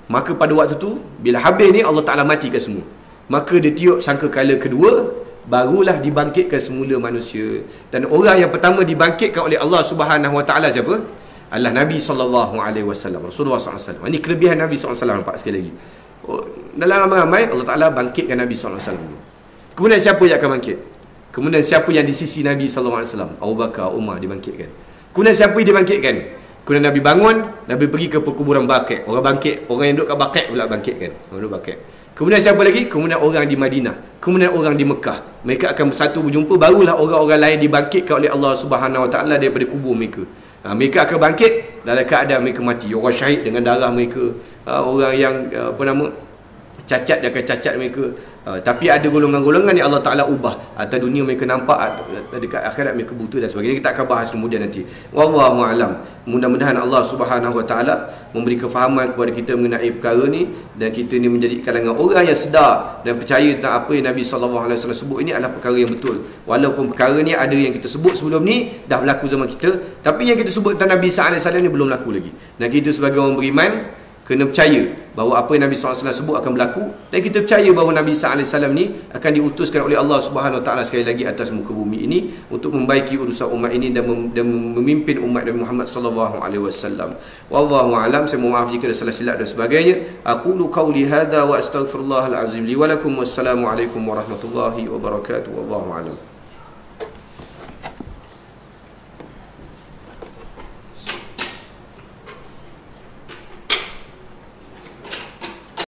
Maka pada waktu tu, bila habis ni, Allah Ta'ala matikan semua. Maka dia tiup sangkakala kedua, barulah dibangkitkan semula manusia. Dan orang yang pertama dibangkitkan oleh Allah Subhanahu Wa Ta'ala siapa? Allah Nabi sallallahu alaihi wasallam, Rasulullah sallallahu alaihi wasallam. Ini kelebihan Nabi sallallahu alaihi wasallam, nampak sekali lagi. Oh, dalam ramai-ramai Allah Ta'ala bangkitkan Nabi sallallahu alaihi wasallam. Kemudian siapa yang akan bangkit? Kemudian siapa yang di sisi Nabi sallallahu alaihi wasallam? Abu Bakar, Umar dibangkitkan. Kemudian siapa yang dibangkitkan? Kemudian Nabi bangun, Nabi pergi ke perkuburan Baqi'. Orang bangkit, orang yang duduk kat Baqi' pula bangkitkan. Orang duduk Baqi'. Kemudian siapa lagi? Kemudian orang di Madinah, kemudian orang di Mekah. Mereka akan bersatu berjumpa, barulah orang-orang lain dibangkitkan oleh Allah Subhanahu Wa Ta'ala daripada kubur mereka. Ha, mereka akan bangkit dalam keadaan mereka mati. Orang syahid dengan darah mereka, ha, orang yang ha, apa nama, cacat, dia akan cacat mereka. ha, Tapi ada golongan-golongan yang Allah Ta'ala ubah. Atas dunia mereka nampak, dekat akhirat mereka buta dan sebagainya. Kita akan bahas kemudian nanti, wallahu alam. Mudah-mudahan Allah Subhanahu Wa Ta'ala memberi kefahaman kepada kita mengenai perkara ni, dan kita ni menjadi kalangan orang yang sedar dan percaya tentang apa yang Nabi sallallahu alaihi wasallam sebut ini adalah perkara yang betul. Walaupun perkara ni ada yang kita sebut sebelum ni dah berlaku zaman kita, tapi yang kita sebut tentang Nabi sallallahu alaihi wasallam ni belum berlaku lagi. Dan kita sebagai orang beriman kena percaya bahawa apa yang Nabi sallallahu alaihi wasallam sebut akan berlaku, dan kita percaya bahawa Nabi sallallahu alaihi wasallam ni akan diutuskan oleh Allah Subhanahu Wa Taala sekali lagi atas muka bumi ini untuk membaiki urusan umat ini dan, mem dan memimpin umat Nabi Muhammad sallallahu alaihi wasallam. Wallahu a'lam. Saya mohon maaf jika ada salah silap dan sebagainya. Aqulu qawli hadza wa astaghfirullahal azim li wa lakum. Wassalamualaikum warahmatullahi wabarakatuh. Wallahu a'lam.